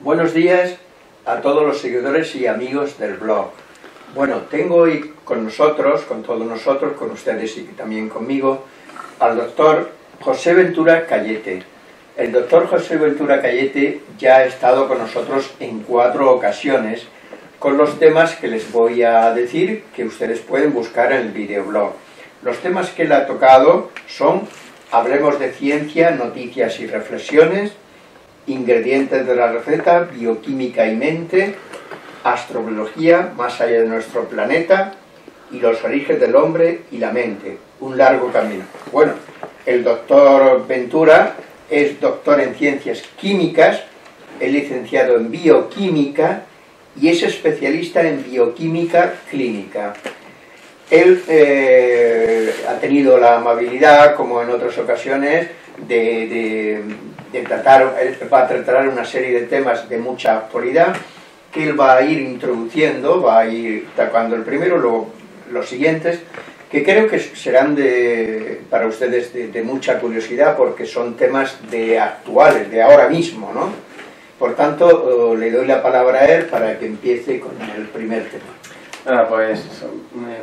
Buenos días a todos los seguidores y amigos del blog. Bueno, tengo hoy con nosotros, con todos nosotros, con ustedes y también conmigo, al doctor José Ventura Cayete. El doctor José Ventura Cayete ya ha estado con nosotros en 4 ocasiones con los temas que les voy a decir, que ustedes pueden buscar en el videoblog. Los temas que él ha tocado son Hablemos de ciencia, noticias y reflexiones, ingredientes de la receta, bioquímica y mente, astrobiología, más allá de nuestro planeta, y los orígenes del hombre y la mente. Un largo camino. Bueno, el doctor Ventura es doctor en ciencias químicas, es licenciado en bioquímica y es especialista en bioquímica clínica. Él ha tenido la amabilidad, como en otras ocasiones, él va a tratar una serie de temas de mucha actualidad que él va a ir introduciendo, va a ir tocando el primero, luego los siguientes, que creo que serán para ustedes de mucha curiosidad porque son temas actuales, de ahora mismo, ¿no? Por tanto, le doy la palabra a él para que empiece con el primer tema. Hola, pues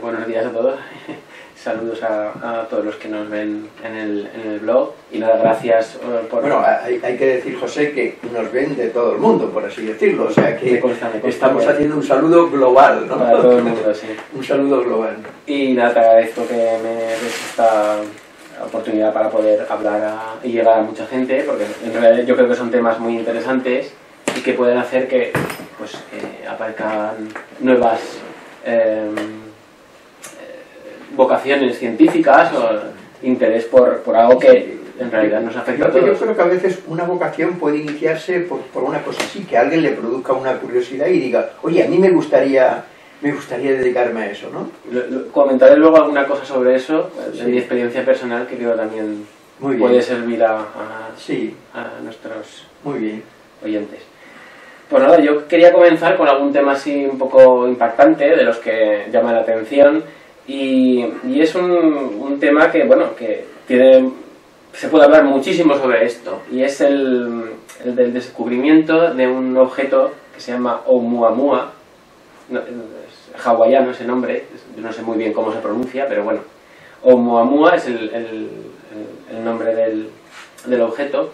buenos días a todos. Saludos a todos los que nos ven en el blog y nada, gracias por... Bueno, hay que decir, José, que nos ven de todo el mundo, por así decirlo, o sea que me consta, estamos haciendo un saludo global, ¿no? Para todo el mundo, sí. Un saludo global. Y nada, te agradezco que me des esta oportunidad para poder hablar y llegar a mucha gente, porque en realidad yo creo que son temas muy interesantes y que pueden hacer que pues, aparezcan nuevas... vocaciones científicas o interés por algo que en realidad nos afecta a todos. Yo creo que a veces una vocación puede iniciarse por una cosa así, que a alguien le produzca una curiosidad y diga, oye, a mí me gustaría dedicarme a eso, ¿no? Comentaré luego alguna cosa sobre eso, sí. De mi experiencia personal, que creo también puede servir a nuestros oyentes. Pues nada, yo quería comenzar con algún tema así un poco impactante, de los que llama la atención, y es un tema que, bueno, que tiene, se puede hablar muchísimo sobre esto, y es el del descubrimiento de un objeto que se llama Oumuamua, no, es hawaiano ese nombre, yo no sé muy bien cómo se pronuncia, pero bueno, Oumuamua es el nombre del objeto,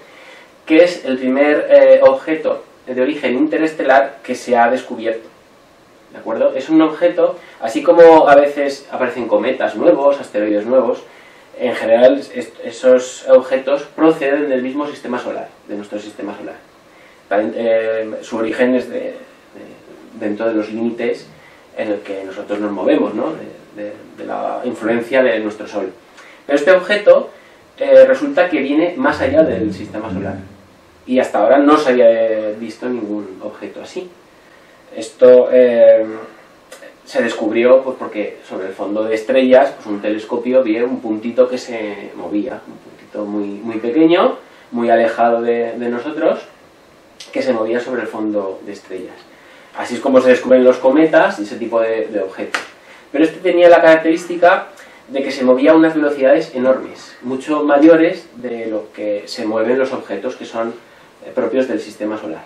que es el primer objeto de origen interestelar que se ha descubierto. ¿De acuerdo? Es un objeto, así como a veces aparecen cometas nuevos, asteroides nuevos, en general esos objetos proceden del mismo sistema solar, de nuestro sistema solar. Su origen es dentro de los límites en el que nosotros nos movemos, ¿no? de la influencia de nuestro Sol. Pero este objeto resulta que viene más allá del sistema solar y hasta ahora no se había visto ningún objeto así. Esto se descubrió pues, porque sobre el fondo de estrellas pues, un telescopio vio un puntito que se movía, un puntito muy pequeño, muy alejado de nosotros, que se movía sobre el fondo de estrellas. Así es como se descubren los cometas y ese tipo de objetos. Pero este tenía la característica de que se movía a unas velocidades enormes, mucho mayores de lo que se mueven los objetos que son propios del sistema solar.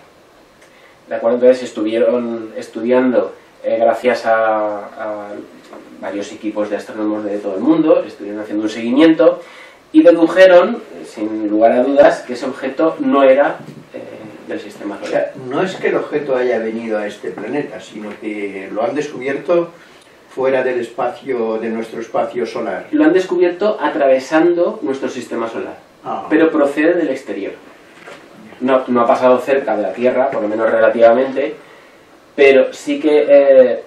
¿De acuerdo? Entonces estuvieron estudiando, gracias a varios equipos de astrónomos de todo el mundo, estuvieron haciendo un seguimiento y dedujeron, sin lugar a dudas, que ese objeto no era del sistema solar. O sea, no es que el objeto haya venido a este planeta, sino que lo han descubierto fuera del espacio, de nuestro espacio solar. Lo han descubierto atravesando nuestro sistema solar, pero procede del exterior. No ha pasado cerca de la Tierra, por lo menos relativamente, pero sí que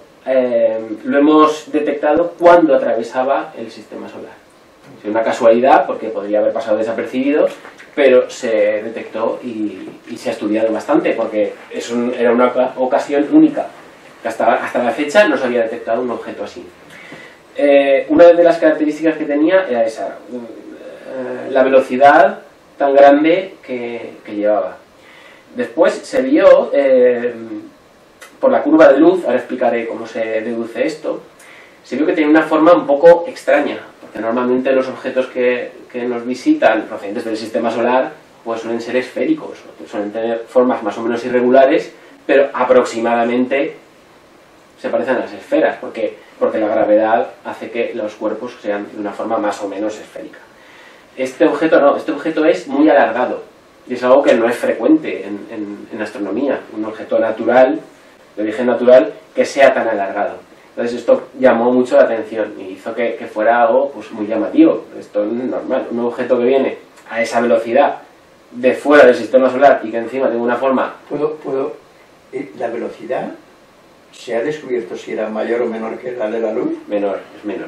lo hemos detectado cuando atravesaba el sistema solar. Es una casualidad, porque podría haber pasado desapercibido, pero se detectó y se ha estudiado bastante, porque era una ocasión única. Hasta la fecha no se había detectado un objeto así. Una de las características que tenía era esa, la velocidad tan grande que llevaba. Después se vio, por la curva de luz, ahora explicaré cómo se deduce esto, se vio que tenía una forma un poco extraña, porque normalmente los objetos que nos visitan, procedentes del sistema solar, pues suelen ser esféricos, suelen tener formas más o menos irregulares, pero aproximadamente se parecen a las esferas, porque la gravedad hace que los cuerpos sean de una forma más o menos esférica. Este objeto no, este objeto es muy alargado, y es algo que no es frecuente en astronomía, un objeto natural, de origen natural, que sea tan alargado. Entonces esto llamó mucho la atención y hizo que fuera algo pues, muy llamativo. Esto no es normal, un objeto que viene a esa velocidad de fuera del sistema solar y que encima tenga una forma... ¿La velocidad se ha descubierto si era mayor o menor que la de la luz? Menor, es menor.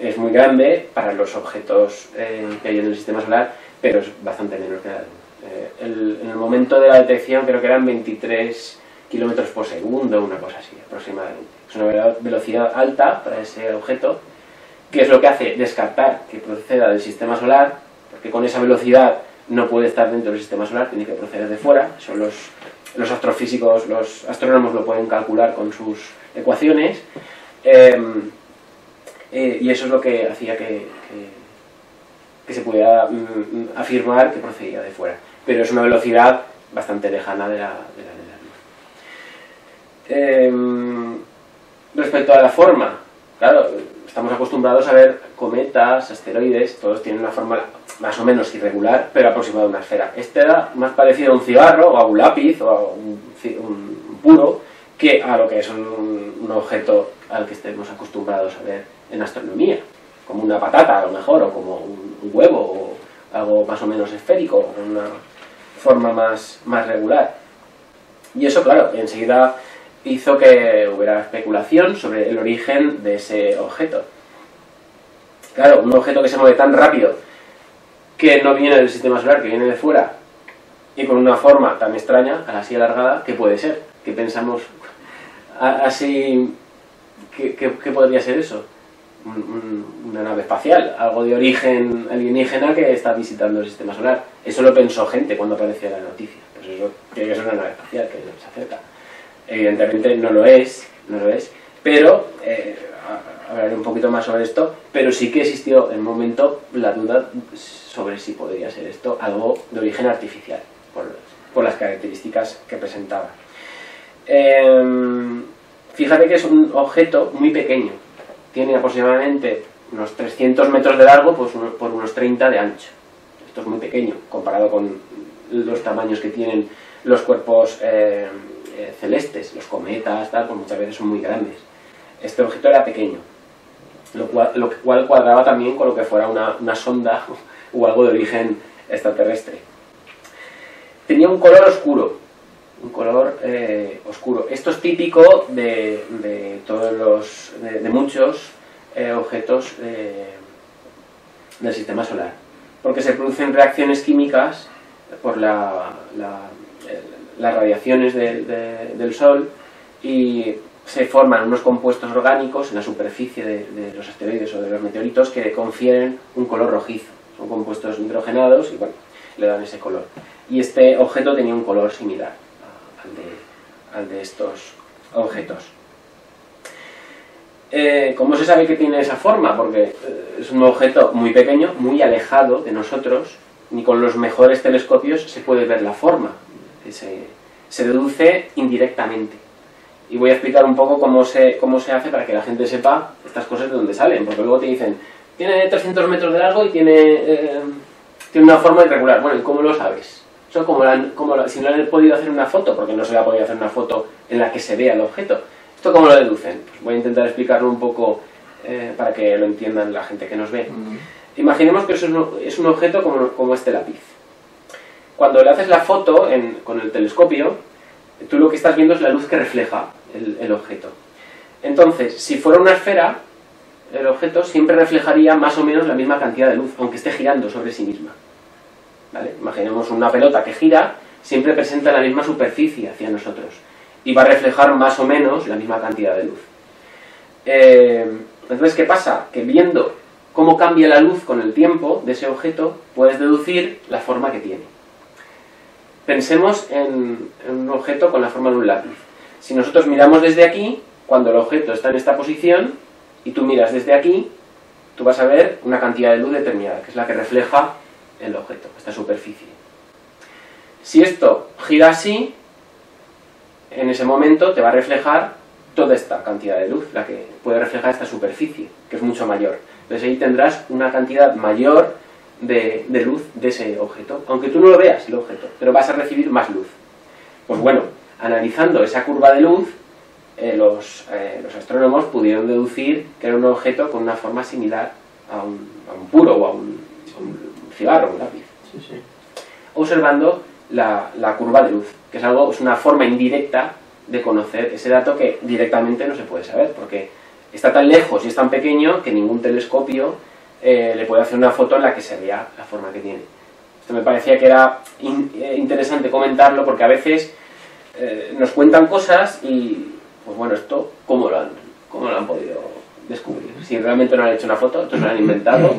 Es muy grande para los objetos que hay en el sistema solar, pero es bastante menor que la luz. En el momento de la detección creo que eran 23 kilómetros por segundo, una cosa así aproximadamente. Es una velocidad alta para ese objeto, que es lo que hace descartar que proceda del sistema solar, porque con esa velocidad no puede estar dentro del sistema solar, tiene que proceder de fuera. Son los astrofísicos, los astrónomos lo pueden calcular con sus ecuaciones, y eso es lo que hacía que se pudiera afirmar que procedía de fuera. Pero es una velocidad bastante lejana de la luz. Respecto a la forma, claro, estamos acostumbrados a ver cometas, asteroides, todos tienen una forma más o menos irregular, pero aproximada a una esfera. Este era más parecido a un cigarro, o a un lápiz, o a un puro, que a lo que es un objeto al que estemos acostumbrados a ver en astronomía. Como una patata, a lo mejor, o como un huevo, o algo más o menos esférico, con una forma más regular. Y eso, claro, enseguida hizo que hubiera especulación sobre el origen de ese objeto. Claro, un objeto que se mueve tan rápido, que no viene del sistema solar, que viene de fuera, y con una forma tan extraña, así alargada, ¿qué puede ser? ¿Qué pensamos así? ¿Qué podría ser eso? Una nave espacial, algo de origen alienígena que está visitando el sistema solar. Eso lo pensó gente cuando apareció la noticia. Pues eso tiene que ser una nave espacial que se acerca. Evidentemente no lo es, pero hablaré un poquito más sobre esto, pero sí que existió en un momento la duda sobre si podría ser esto algo de origen artificial, por las características que presentaba. Fíjate que es un objeto muy pequeño, tiene aproximadamente unos 300 metros de largo por unos 30 de ancho. Esto es muy pequeño comparado con los tamaños que tienen los cuerpos celestes, los cometas, tal, pues muchas veces son muy grandes. Este objeto era pequeño, lo cual cuadraba también con lo que fuera una sonda o algo de origen extraterrestre. Tenía un color oscuro, Esto es típico de muchos objetos del sistema solar, porque se producen reacciones químicas por las radiaciones del Sol y se forman unos compuestos orgánicos en la superficie de los asteroides o de los meteoritos que confieren un color rojizo. Son compuestos nitrogenados y, bueno, le dan ese color. Y este objeto tenía un color similar al de estos objetos. ¿Cómo se sabe que tiene esa forma? Porque es un objeto muy pequeño, muy alejado de nosotros, ni con los mejores telescopios se puede ver la forma. Se deduce indirectamente. Y voy a explicar un poco cómo se hace para que la gente sepa estas cosas de dónde salen, porque luego te dicen, tiene 300 metros de largo y tiene una forma irregular. Bueno, ¿y cómo lo sabes? Eso si no han podido hacer una foto, porque no se le ha podido hacer una foto en la que se vea el objeto. ¿Esto cómo lo deducen? Pues voy a intentar explicarlo un poco para que lo entiendan la gente que nos ve. Imaginemos que eso es un objeto como este lápiz. Cuando le haces la foto con el telescopio, tú lo que estás viendo es la luz que refleja el objeto. Entonces, si fuera una esfera, el objeto siempre reflejaría más o menos la misma cantidad de luz, aunque esté girando sobre sí misma. ¿Vale? Imaginemos una pelota que gira, siempre presenta la misma superficie hacia nosotros y va a reflejar más o menos la misma cantidad de luz. Entonces, ¿qué pasa? Que viendo cómo cambia la luz con el tiempo de ese objeto, puedes deducir la forma que tiene. Pensemos en un objeto con la forma de un lápiz. Si nosotros miramos desde aquí, cuando el objeto está en esta posición, y tú miras desde aquí, tú vas a ver una cantidad de luz determinada, que es la que refleja el objeto, esta superficie. Si esto gira así, en ese momento te va a reflejar toda esta cantidad de luz, la que puede reflejar esta superficie, que es mucho mayor. Entonces ahí tendrás una cantidad mayor de luz de ese objeto, aunque tú no lo veas el objeto, pero vas a recibir más luz. Pues bueno, analizando esa curva de luz, los astrónomos pudieron deducir que era un objeto con una forma similar a un puro o a un cigarro, un lápiz. Sí, sí. Observando la curva de luz, que es algo, es una forma indirecta de conocer ese dato que directamente no se puede saber, porque está tan lejos y es tan pequeño que ningún telescopio le puede hacer una foto en la que se vea la forma que tiene. Esto me parecía que era interesante comentarlo, porque a veces nos cuentan cosas y, pues bueno, esto, ¿cómo lo han podido descubrir? Si realmente no han hecho una foto, esto se lo han inventado.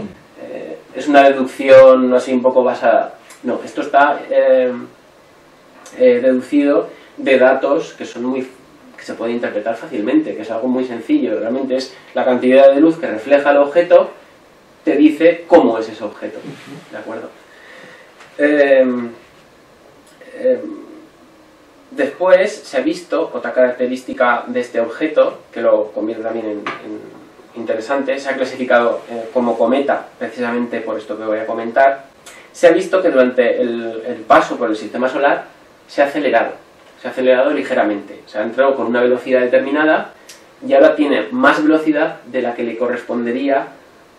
Es una deducción así un poco basada. No, esto está deducido de datos que son que se pueden interpretar fácilmente, que es algo muy sencillo. Realmente es la cantidad de luz que refleja el objeto, te dice cómo es ese objeto, ¿de acuerdo? Después se ha visto otra característica de este objeto, que lo convierte también en interesante. Se ha clasificado como cometa, precisamente por esto que voy a comentar. Se ha visto que durante el paso por el sistema solar se ha acelerado ligeramente. Se ha entrado con una velocidad determinada y ahora tiene más velocidad de la que le correspondería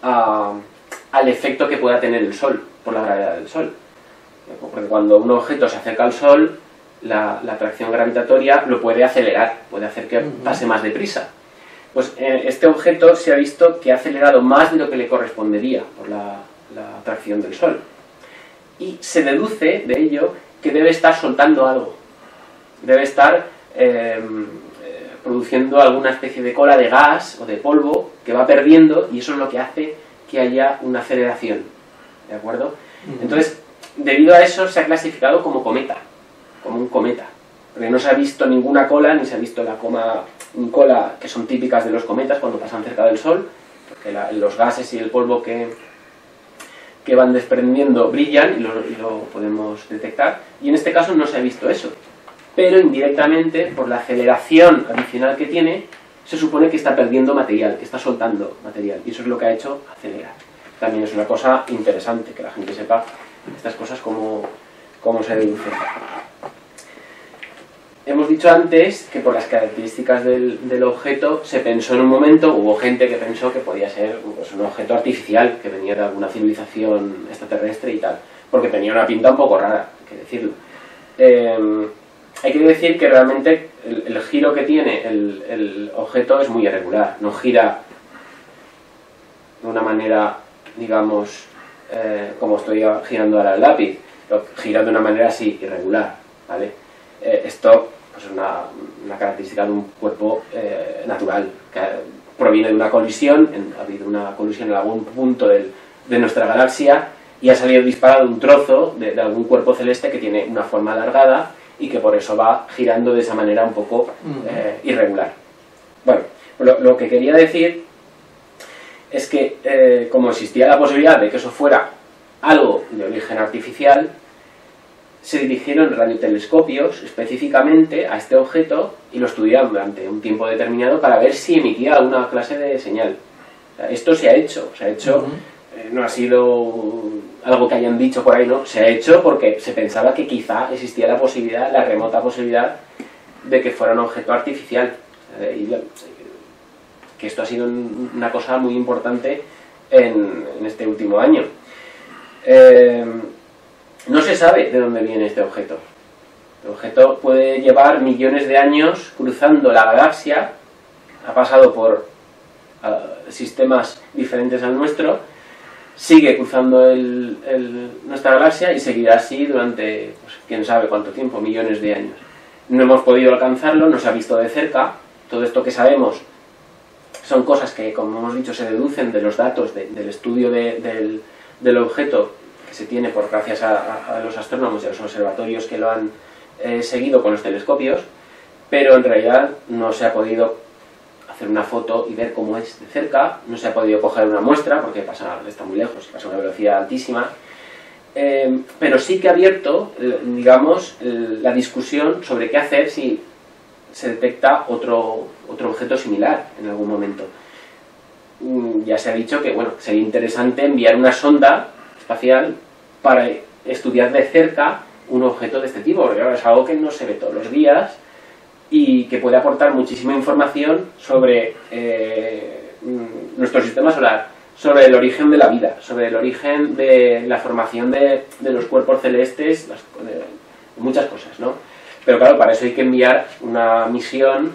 al efecto que pueda tener el Sol, por la gravedad del Sol. Porque cuando un objeto se acerca al Sol, la atracción gravitatoria lo puede acelerar, puede hacer que pase más deprisa. Pues este objeto se ha visto que ha acelerado más de lo que le correspondería por la atracción del Sol. Y se deduce de ello que debe estar soltando algo, debe estar produciendo alguna especie de cola de gas o de polvo que va perdiendo, y eso es lo que hace que haya una aceleración, ¿de acuerdo? Entonces, debido a eso se ha clasificado como cometa, como un cometa, porque no se ha visto ninguna cola, ni se ha visto cola que son típicas de los cometas cuando pasan cerca del Sol, porque los gases y el polvo que van desprendiendo brillan y lo podemos detectar, y en este caso no se ha visto eso, pero indirectamente, por la aceleración adicional que tiene, se supone que está perdiendo material, que está soltando material, y eso es lo que ha hecho acelerar. También es una cosa interesante, que la gente sepa estas cosas cómo se deducen. Hemos dicho antes que por las características del objeto se pensó en un momento, hubo gente que pensó que podía ser pues, un objeto artificial, que venía de alguna civilización extraterrestre y tal, porque tenía una pinta un poco rara, hay que decirlo. Hay que decir que realmente el giro que tiene el objeto es muy irregular, no gira de una manera, digamos, como estoy girando ahora el lápiz, gira de una manera así, irregular, ¿vale? Esto es pues una característica de un cuerpo natural, que proviene de una colisión, ha habido una colisión en algún punto de nuestra galaxia y ha salido disparado un trozo de algún cuerpo celeste que tiene una forma alargada y que por eso va girando de esa manera un poco irregular. Bueno, lo que quería decir es que como existía la posibilidad de que eso fuera algo de origen artificial, se dirigieron radiotelescopios específicamente a este objeto y lo estudiaron durante un tiempo determinado para ver si emitía alguna clase de señal. Esto se ha hecho, no ha sido algo que hayan dicho por ahí, no, se ha hecho porque se pensaba que quizá existía la posibilidad, la remota posibilidad, de que fuera un objeto artificial. Que esto ha sido una cosa muy importante en este último año. No se sabe de dónde viene este objeto. El objeto puede llevar millones de años cruzando la galaxia, ha pasado por sistemas diferentes al nuestro, sigue cruzando nuestra galaxia y seguirá así durante, pues, quién sabe cuánto tiempo, millones de años. No hemos podido alcanzarlo, no se ha visto de cerca. Todo esto que sabemos son cosas que, como hemos dicho, se deducen de los datos del estudio del objeto, que se tiene por gracias a los astrónomos y a los observatorios que lo han seguido con los telescopios, pero en realidad no se ha podido hacer una foto y ver cómo es de cerca, no se ha podido coger una muestra porque está muy lejos, pasa a una velocidad altísima, Pero sí que ha abierto, digamos, la discusión sobre qué hacer si se detecta otro objeto similar en algún momento. Ya se ha dicho que, bueno, sería interesante enviar una sonda espacial para estudiar de cerca un objeto de este tipo, porque claro, es algo que no se ve todos los días y que puede aportar muchísima información sobre nuestro sistema solar, sobre el origen de la vida, sobre el origen de la formación de los cuerpos celestes, muchas cosas, ¿no? Pero claro, para eso hay que enviar una misión,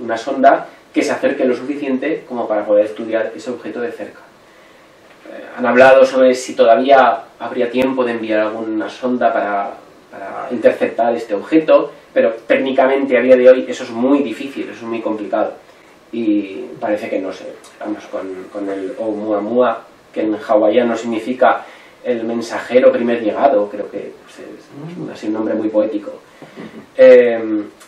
una sonda, que se acerque lo suficiente como para poder estudiar ese objeto de cerca. Han hablado sobre si todavía habría tiempo de enviar alguna sonda para interceptar este objeto, pero técnicamente a día de hoy eso es muy difícil, eso es muy complicado. Y parece que no sé, vamos, con el Oumuamua, que en hawaiano significa el mensajero primer llegado, creo que pues, es así un nombre muy poético.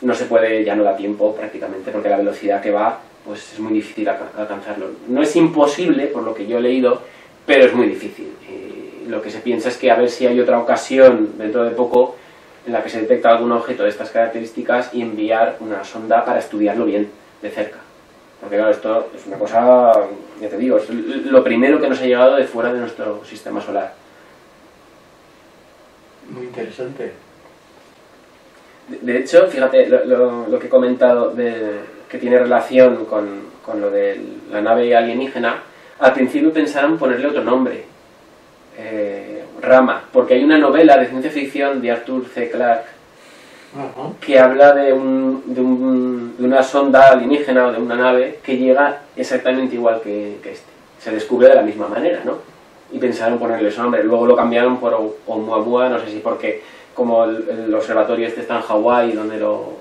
No se puede, ya no da tiempo prácticamente, porque la velocidad que va pues es muy difícil alcanzarlo. No es imposible, por lo que yo he leído, pero es muy difícil. Y lo que se piensa es que a ver si hay otra ocasión dentro de poco en la que se detecta algún objeto de estas características y enviar una sonda para estudiarlo bien de cerca. Porque claro, esto es una cosa, ya te digo, es lo primero que nos ha llegado de fuera de nuestro sistema solar. Muy interesante. De hecho, fíjate, lo que he comentado que tiene relación con lo de la nave alienígena, al principio pensaron ponerle otro nombre, Rama, porque hay una novela de ciencia ficción de Arthur C. Clarke, que habla de una sonda alienígena o de una nave que llega exactamente igual que este. Se descubre de la misma manera, ¿no? Y pensaron ponerle su nombre. Luego lo cambiaron por Oumuamua, no sé si porque, como el observatorio este está en Hawái, donde lo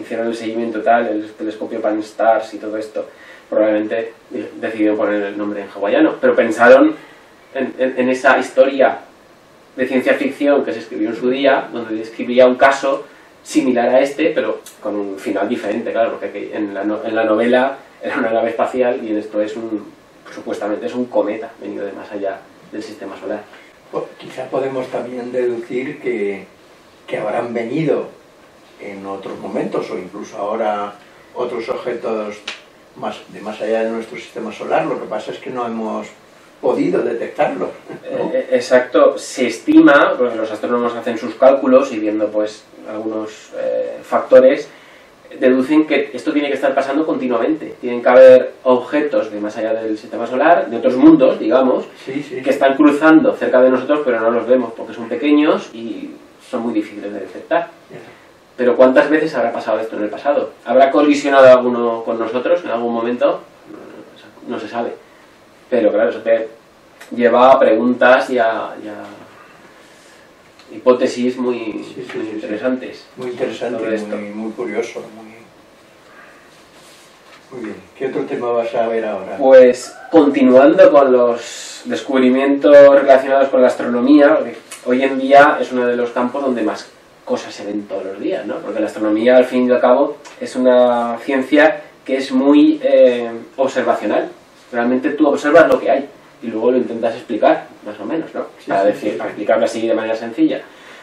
hicieron el seguimiento tal, el telescopio Pan-Stars y todo esto, probablemente decidieron poner el nombre en hawaiano. Pero pensaron en esa historia de ciencia ficción que se escribió en su día, donde describía un caso similar a este, pero con un final diferente, claro, porque en la novela era una nave espacial y en esto es supuestamente es un cometa venido de más allá del sistema solar. Pues, quizá podemos también deducir que habrán venido en otros momentos o incluso ahora otros objetos de más allá de nuestro sistema solar, lo que pasa es que no hemos podido detectarlo, ¿no? Exacto, se estima, pues los astrónomos hacen sus cálculos y viendo pues algunos factores, deducen que esto tiene que estar pasando continuamente. Tienen que haber objetos de más allá del sistema solar, de otros mundos, digamos, que están cruzando cerca de nosotros, pero no los vemos porque son pequeños y son muy difíciles de detectar. Pero ¿cuántas veces habrá pasado esto en el pasado? ¿Habrá colisionado alguno con nosotros en algún momento? No se sabe. Pero claro, eso te lleva a preguntas y a hipótesis muy, muy interesantes. Muy interesante, muy curioso. Muy bien. ¿Qué otro tema vas a ver ahora? Pues continuando con los descubrimientos relacionados con la astronomía, hoy en día es uno de los campos donde más cosas se ven todos los días, ¿no? Porque la astronomía, al fin y al cabo, es una ciencia que es muy observacional. Realmente tú observas lo que hay y luego lo intentas explicar, más o menos, ¿no? Para explicarlo así de manera sencilla.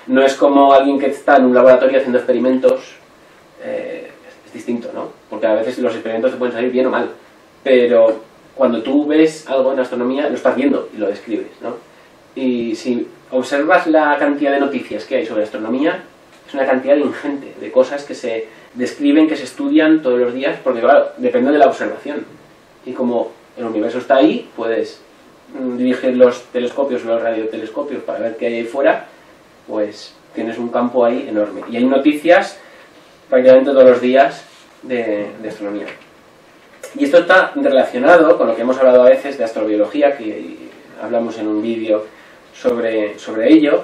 No es como alguien que está en un laboratorio haciendo experimentos, es distinto, ¿no? Porque a veces los experimentos te pueden salir bien o mal, pero cuando tú ves algo en astronomía lo estás viendo y lo describes, ¿no? Y si observas la cantidad de noticias que hay sobre astronomía, es una cantidad ingente de cosas que se describen, que se estudian todos los días, porque claro, depende de la observación. Y como el universo está ahí, puedes dirigir los telescopios o los radiotelescopios para ver qué hay ahí fuera, pues tienes un campo ahí enorme. Y hay noticias prácticamente todos los días de astronomía. Y esto está relacionado con lo que hemos hablado a veces de astrobiología, que hablamos en un vídeo sobre ello,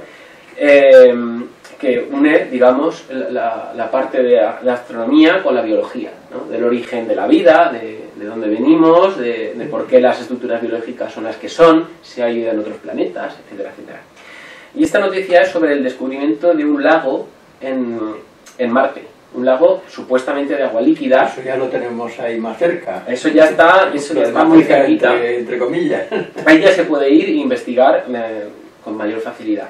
que une, digamos, la parte de la astronomía con la biología, ¿no? Del origen de la vida, de dónde venimos, de por qué las estructuras biológicas son las que son, si hay vida en otros planetas, etcétera, etcétera. Y esta noticia es sobre el descubrimiento de un lago en Marte, un lago supuestamente de agua líquida. Eso ya lo tenemos ahí más cerca. Eso ya está muy cerquita. Entre comillas. Ahí ya se puede ir e investigar con mayor facilidad.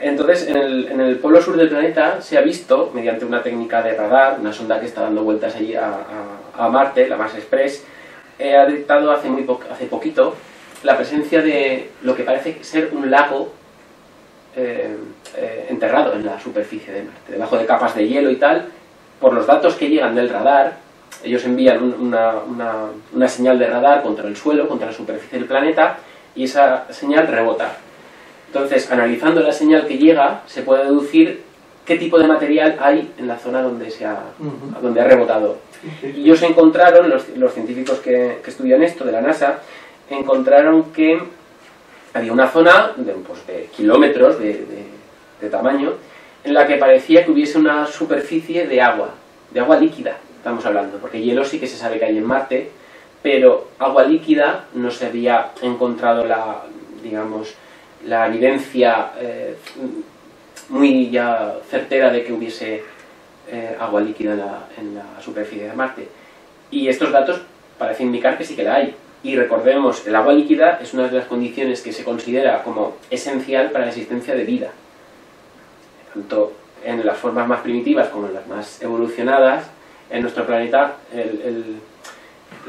Entonces, en el polo sur del planeta se ha visto, mediante una técnica de radar, una sonda que está dando vueltas allí a Marte, la Mars Express, ha detectado hace poquito la presencia de lo que parece ser un lago enterrado en la superficie de Marte, debajo de capas de hielo y tal. Por los datos que llegan del radar, ellos envían una señal de radar contra el suelo, contra la superficie del planeta, y esa señal rebota. Entonces, analizando la señal que llega, se puede deducir qué tipo de material hay en la zona donde donde ha rebotado. Y ellos encontraron, los científicos que estudian esto de la NASA, encontraron que había una zona de kilómetros de tamaño en la que parecía que hubiese una superficie de agua líquida, estamos hablando, porque hielo sí que se sabe que hay en Marte, pero agua líquida no se había encontrado la evidencia muy ya certera de que hubiese agua líquida en la superficie de Marte. Y estos datos parecen indicar que sí que la hay. Y recordemos, el agua líquida es una de las condiciones que se considera como esencial para la existencia de vida. Tanto en las formas más primitivas como en las más evolucionadas, en nuestro planeta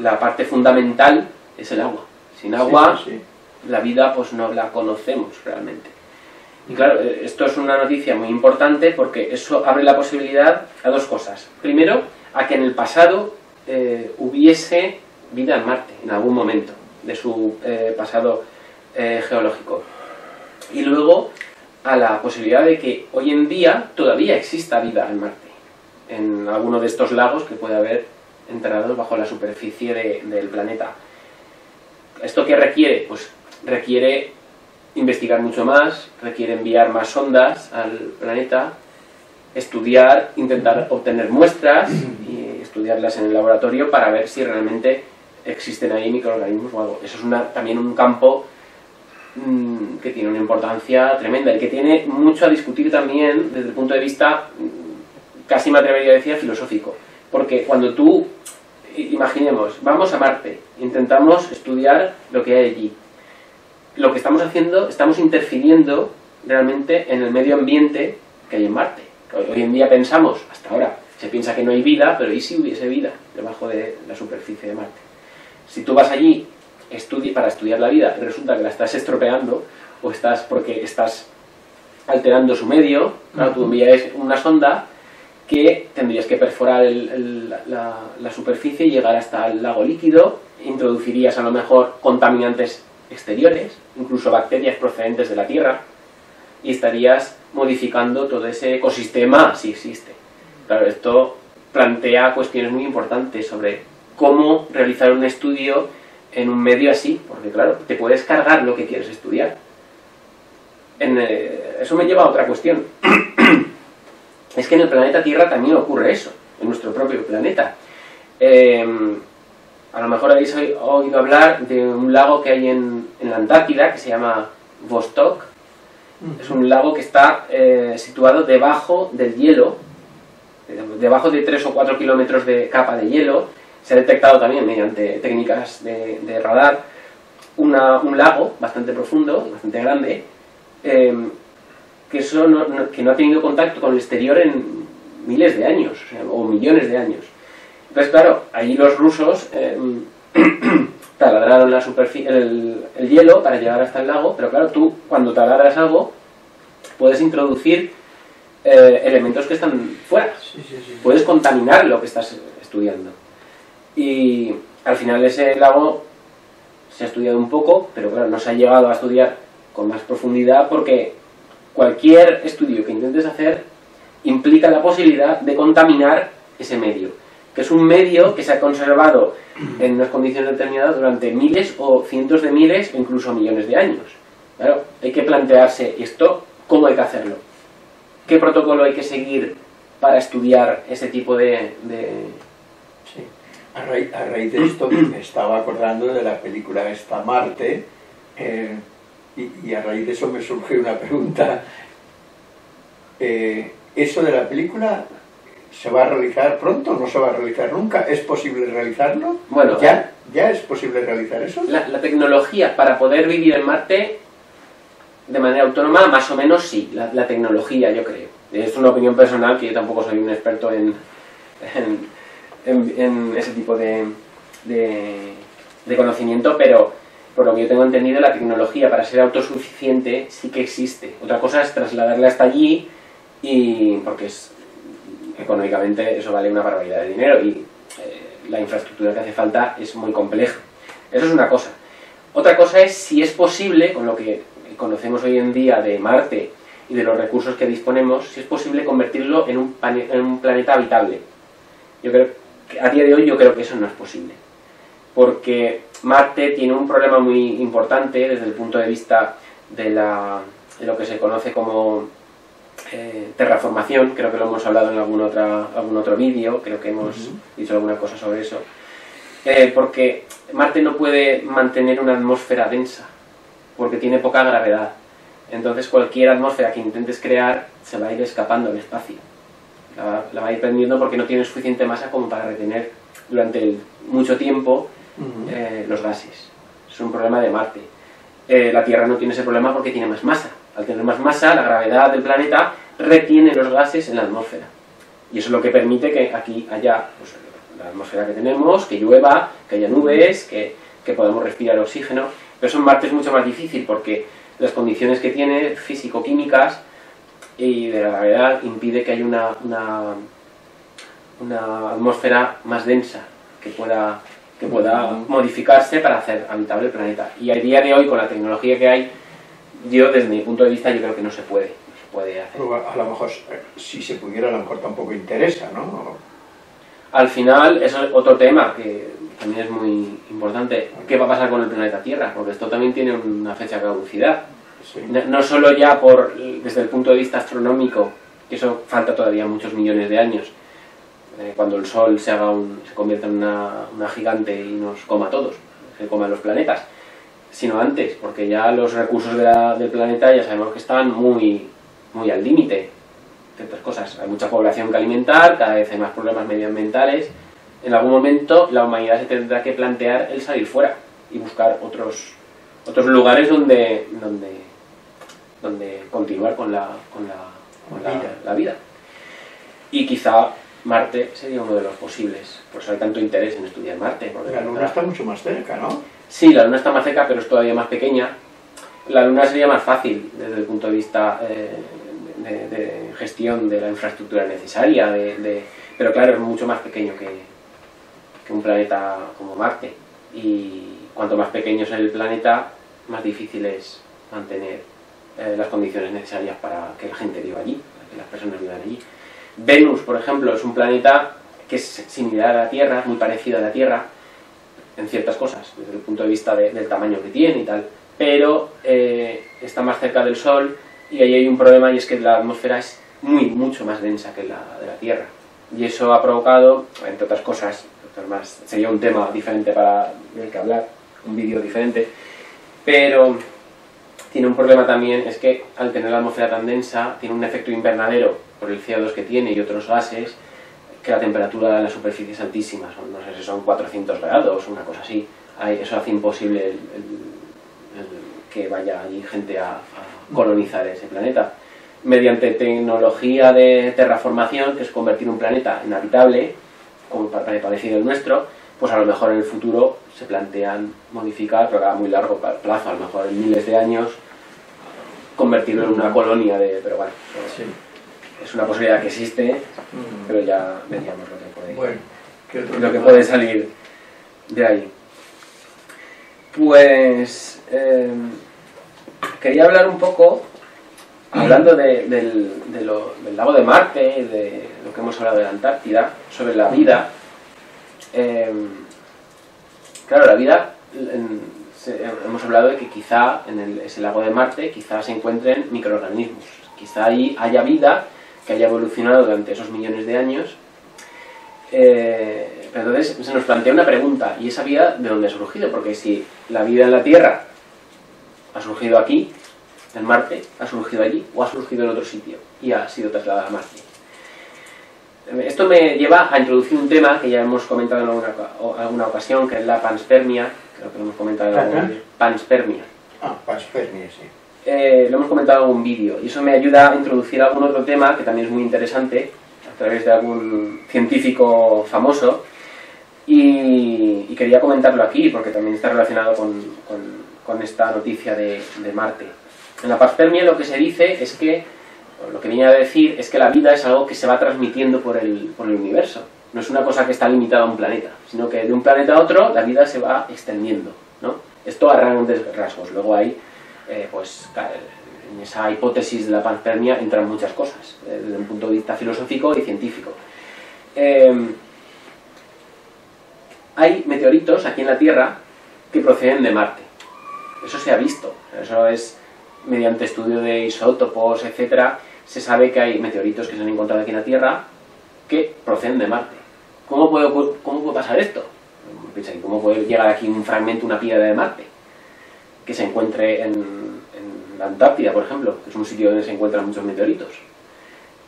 la parte fundamental es el agua. Sin agua, sí, sí, sí, la vida pues no la conocemos realmente. Y claro, esto es una noticia muy importante porque eso abre la posibilidad a dos cosas. Primero, a que en el pasado hubiese vida en Marte, en algún momento de su pasado geológico. Y luego, a la posibilidad de que hoy en día todavía exista vida en Marte, en alguno de estos lagos que puede haber enterrados bajo la superficie del planeta. ¿Esto qué requiere? Pues requiere investigar mucho más, requiere enviar más sondas al planeta, estudiar, intentar obtener muestras y estudiarlas en el laboratorio para ver si realmente existen ahí microorganismos o algo. Eso es también un campo que tiene una importancia tremenda y que tiene mucho a discutir también desde el punto de vista, casi me atrevería a decir, filosófico. Porque cuando tú, imaginemos, vamos a Marte, intentamos estudiar lo que hay allí, lo que estamos haciendo, estamos interfiriendo realmente en el medio ambiente que hay en Marte. Hoy en día pensamos, hasta ahora, se piensa que no hay vida, pero ¿y si hubiese vida debajo de la superficie de Marte? Si tú vas allí para estudiar la vida y resulta que la estás estropeando, o porque estás alterando su medio, claro, tú envías una sonda que tendrías que perforar la superficie y llegar hasta el lago líquido, introducirías a lo mejor contaminantes exteriores, incluso bacterias procedentes de la Tierra, y estarías modificando todo ese ecosistema si existe. Claro, esto plantea cuestiones muy importantes sobre cómo realizar un estudio en un medio así, porque claro, te puedes cargar lo que quieres estudiar. Eso me lleva a otra cuestión. Es que en el planeta Tierra también ocurre eso, en nuestro propio planeta. A lo mejor habéis oído hablar de un lago que hay en la Antártida, que se llama Vostok. Es un lago que está situado debajo del hielo, debajo de 3 o 4 kilómetros de capa de hielo. Se ha detectado también, mediante técnicas de radar, un lago bastante profundo, bastante grande, que no ha tenido contacto con el exterior en miles de años, o millones de años. Entonces, claro, allí los rusos taladraron la superficie, el hielo para llegar hasta el lago, pero claro, tú cuando taladras algo puedes introducir elementos que están fuera. Sí, sí, sí. Puedes contaminar lo que estás estudiando. Y al final ese lago se ha estudiado un poco, pero claro, no se ha llegado a estudiar con más profundidad porque cualquier estudio que intentes hacer implica la posibilidad de contaminar ese medio, que es un medio que se ha conservado en unas condiciones determinadas durante miles o cientos de miles o incluso millones de años. Claro, hay que plantearse esto, ¿cómo hay que hacerlo? ¿Qué protocolo hay que seguir para estudiar ese tipo de... Sí. A raíz de esto me estaba acordando de la película esta Marte, y a raíz de eso me surge una pregunta. ¿Eso de la película se va a realizar pronto? ¿No se va a realizar nunca? ¿Es posible realizarlo? Bueno, ¿Ya es posible realizar eso? La tecnología para poder vivir en Marte de manera autónoma, más o menos sí, la tecnología, yo creo. Es una opinión personal, que yo tampoco soy un experto en ese tipo de conocimiento, pero por lo que yo tengo entendido, la tecnología para ser autosuficiente sí que existe. Otra cosa es trasladarla hasta allí, y porque es, económicamente eso vale una barbaridad de dinero, y la infraestructura que hace falta es muy compleja. Eso es una cosa. Otra cosa es si es posible, con lo que conocemos hoy en día de Marte y de los recursos que disponemos, si es posible convertirlo en un planeta habitable. Yo creo que a día de hoy yo creo que eso no es posible, porque Marte tiene un problema muy importante desde el punto de vista de lo que se conoce como terraformación. Creo que lo hemos hablado en algún otro vídeo, creo que hemos dicho alguna cosa sobre eso, porque Marte no puede mantener una atmósfera densa, porque tiene poca gravedad. Entonces cualquier atmósfera que intentes crear se va a ir escapando al espacio, la va a ir perdiendo, porque no tiene suficiente masa como para retener durante mucho tiempo los gases. Es un problema de Marte. La Tierra no tiene ese problema porque tiene más masa. Al tener más masa, la gravedad del planeta retiene los gases en la atmósfera. Y eso es lo que permite que aquí haya, pues, la atmósfera que tenemos, que llueva, que haya nubes, que podamos respirar oxígeno. Pero eso en Marte es mucho más difícil, porque las condiciones que tiene, físico-químicas y de la gravedad, impide que haya una atmósfera más densa que pueda modificarse para hacer habitable el planeta. Y a día de hoy, con la tecnología que hay, yo, desde mi punto de vista, yo creo que no se puede hacer. Pero a lo mejor, si se pudiera, a lo mejor tampoco interesa, ¿no? Al final, eso es otro tema que también es muy importante. ¿Qué va a pasar con el planeta Tierra? Porque esto también tiene una fecha de caducidad. Sí. No solo ya desde el punto de vista astronómico, que eso falta todavía muchos millones de años, cuando el Sol se convierta en una gigante y nos coma a todos, se coma a los planetas, sino antes, porque ya los recursos del planeta ya sabemos que están muy, muy al límite. Ciertas cosas, hay mucha población que alimentar, cada vez hay más problemas medioambientales. En algún momento la humanidad se tendrá que plantear el salir fuera y buscar otros lugares donde continuar con la vida. Y quizá Marte sería uno de los posibles. Por eso hay tanto interés en estudiar Marte. La Luna está mucho más cerca, ¿no? Sí, la Luna está más cerca, pero es todavía más pequeña. La Luna sería más fácil desde el punto de vista de gestión de la infraestructura necesaria, pero claro, es mucho más pequeño que un planeta como Marte. Y cuanto más pequeño es el planeta, más difícil es mantener las condiciones necesarias para que la gente viva allí, para que las personas vivan allí. Venus, por ejemplo, es un planeta que es similar a la Tierra, muy parecido a la Tierra, en ciertas cosas, desde el punto de vista del tamaño que tiene y tal, pero está más cerca del Sol, y ahí hay un problema, y es que la atmósfera es mucho más densa que la de la Tierra, y eso ha provocado, entre otras cosas, sería un tema diferente para el que hablar, un vídeo diferente, pero tiene un problema también, es que al tener la atmósfera tan densa, tiene un efecto invernadero por el CO2 que tiene y otros gases, que la temperatura de la superficie es altísima, no sé si son 400 grados o una cosa así. Eso hace imposible que vaya allí gente a colonizar ese planeta. Mediante tecnología de terraformación, que es convertir un planeta en habitable, como parecido al nuestro, pues a lo mejor en el futuro se plantean modificar, pero a muy largo plazo, a lo mejor en miles de años, convertirlo en una colonia de... pero bueno... Sí. Es una posibilidad que existe, pero ya veríamos lo que puede, bueno, lo que puede salir de ahí. Pues quería hablar un poco, hablando del lago de Marte, de lo que hemos hablado de la Antártida, sobre la vida. Claro, la vida, hemos hablado de que quizá en ese lago de Marte quizá se encuentren microorganismos, quizá ahí haya vida que haya evolucionado durante esos millones de años. Pero entonces se nos plantea una pregunta, ¿y esa vida de dónde ha surgido? Porque si la vida en la Tierra ha surgido aquí, en Marte, ha surgido allí, o ha surgido en otro sitio y ha sido trasladada a Marte. Esto me lleva a introducir un tema que ya hemos comentado en alguna ocasión, que es la panspermia, creo que lo hemos comentado en alguna ocasión. Panspermia. Ah, panspermia, sí. lo hemos comentado en un vídeo, y eso me ayuda a introducir algún otro tema que también es muy interesante, a través de algún científico famoso, y quería comentarlo aquí, porque también está relacionado con esta noticia de Marte. En la panspermia lo que se dice es que, o lo que viene a decir, es que la vida es algo que se va transmitiendo por el universo. No es una cosa que está limitada a un planeta, sino que de un planeta a otro la vida se va extendiendo, ¿no? Esto a grandes rasgos. Luego hay, pues, en esa hipótesis de la panspermia entran muchas cosas, desde un punto de vista filosófico y científico. Hay meteoritos aquí en la Tierra que proceden de Marte. Eso se ha visto, eso es mediante estudio de isótopos, etcétera, se sabe que hay meteoritos que se han encontrado aquí en la Tierra que proceden de Marte. ¿Cómo puede pasar esto? Pensáis, ¿cómo puede llegar aquí un fragmento, una piedra de Marte? Que se encuentre en la Antártida, por ejemplo, que es un sitio donde se encuentran muchos meteoritos.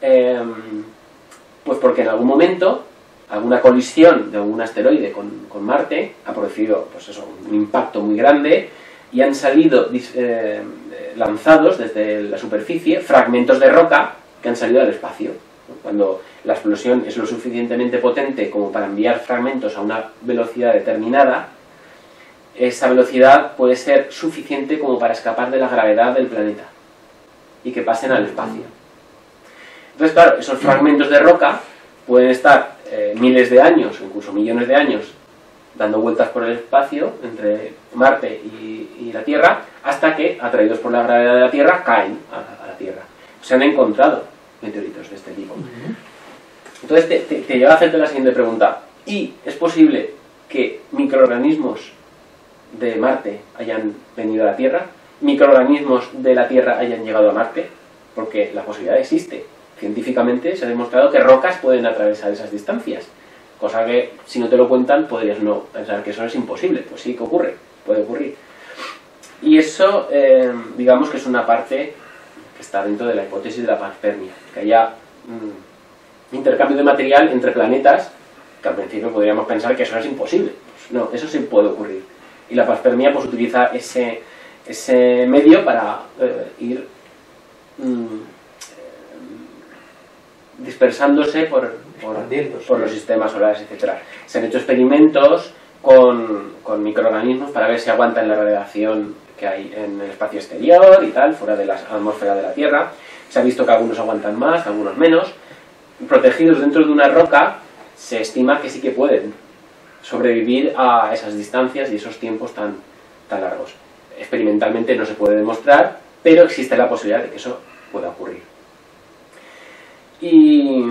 Pues porque en algún momento alguna colisión de algún asteroide con Marte ha producido, pues eso, un impacto muy grande, y han salido lanzados desde la superficie fragmentos de roca que han salido al espacio. Cuando la explosión es lo suficientemente potente como para enviar fragmentos a una velocidad determinada, esa velocidad puede ser suficiente como para escapar de la gravedad del planeta y que pasen al espacio. Entonces, claro, esos fragmentos de roca pueden estar miles de años, incluso millones de años, dando vueltas por el espacio entre Marte y la Tierra, hasta que, atraídos por la gravedad de la Tierra, caen a la Tierra. Se han encontrado meteoritos de este tipo. Entonces te lleva a hacerte la siguiente pregunta. ¿Y es posible que microorganismos de Marte hayan venido a la Tierra? ¿Microorganismos de la Tierra hayan llegado a Marte? Porque la posibilidad existe. Científicamente se ha demostrado que rocas pueden atravesar esas distancias. Cosa que, si no te lo cuentan, podrías no pensar que eso es imposible. Pues sí, que ocurre, puede ocurrir. Y eso, digamos que es una parte que está dentro de la hipótesis de la panspermia. Que haya intercambio de material entre planetas, que al principio podríamos pensar que eso es imposible. Pues no, eso sí puede ocurrir. Y la panspermia pues utiliza ese medio para ir dispersándose por los sistemas solares, etcétera. Se han hecho experimentos con microorganismos para ver si aguantan la radiación que hay en el espacio exterior y tal, fuera de la atmósfera de la Tierra. Se ha visto que algunos aguantan más, algunos menos. Protegidos dentro de una roca, se estima que sí que pueden sobrevivir a esas distancias y esos tiempos tan largos. Experimentalmente no se puede demostrar, pero existe la posibilidad de que eso pueda ocurrir. Y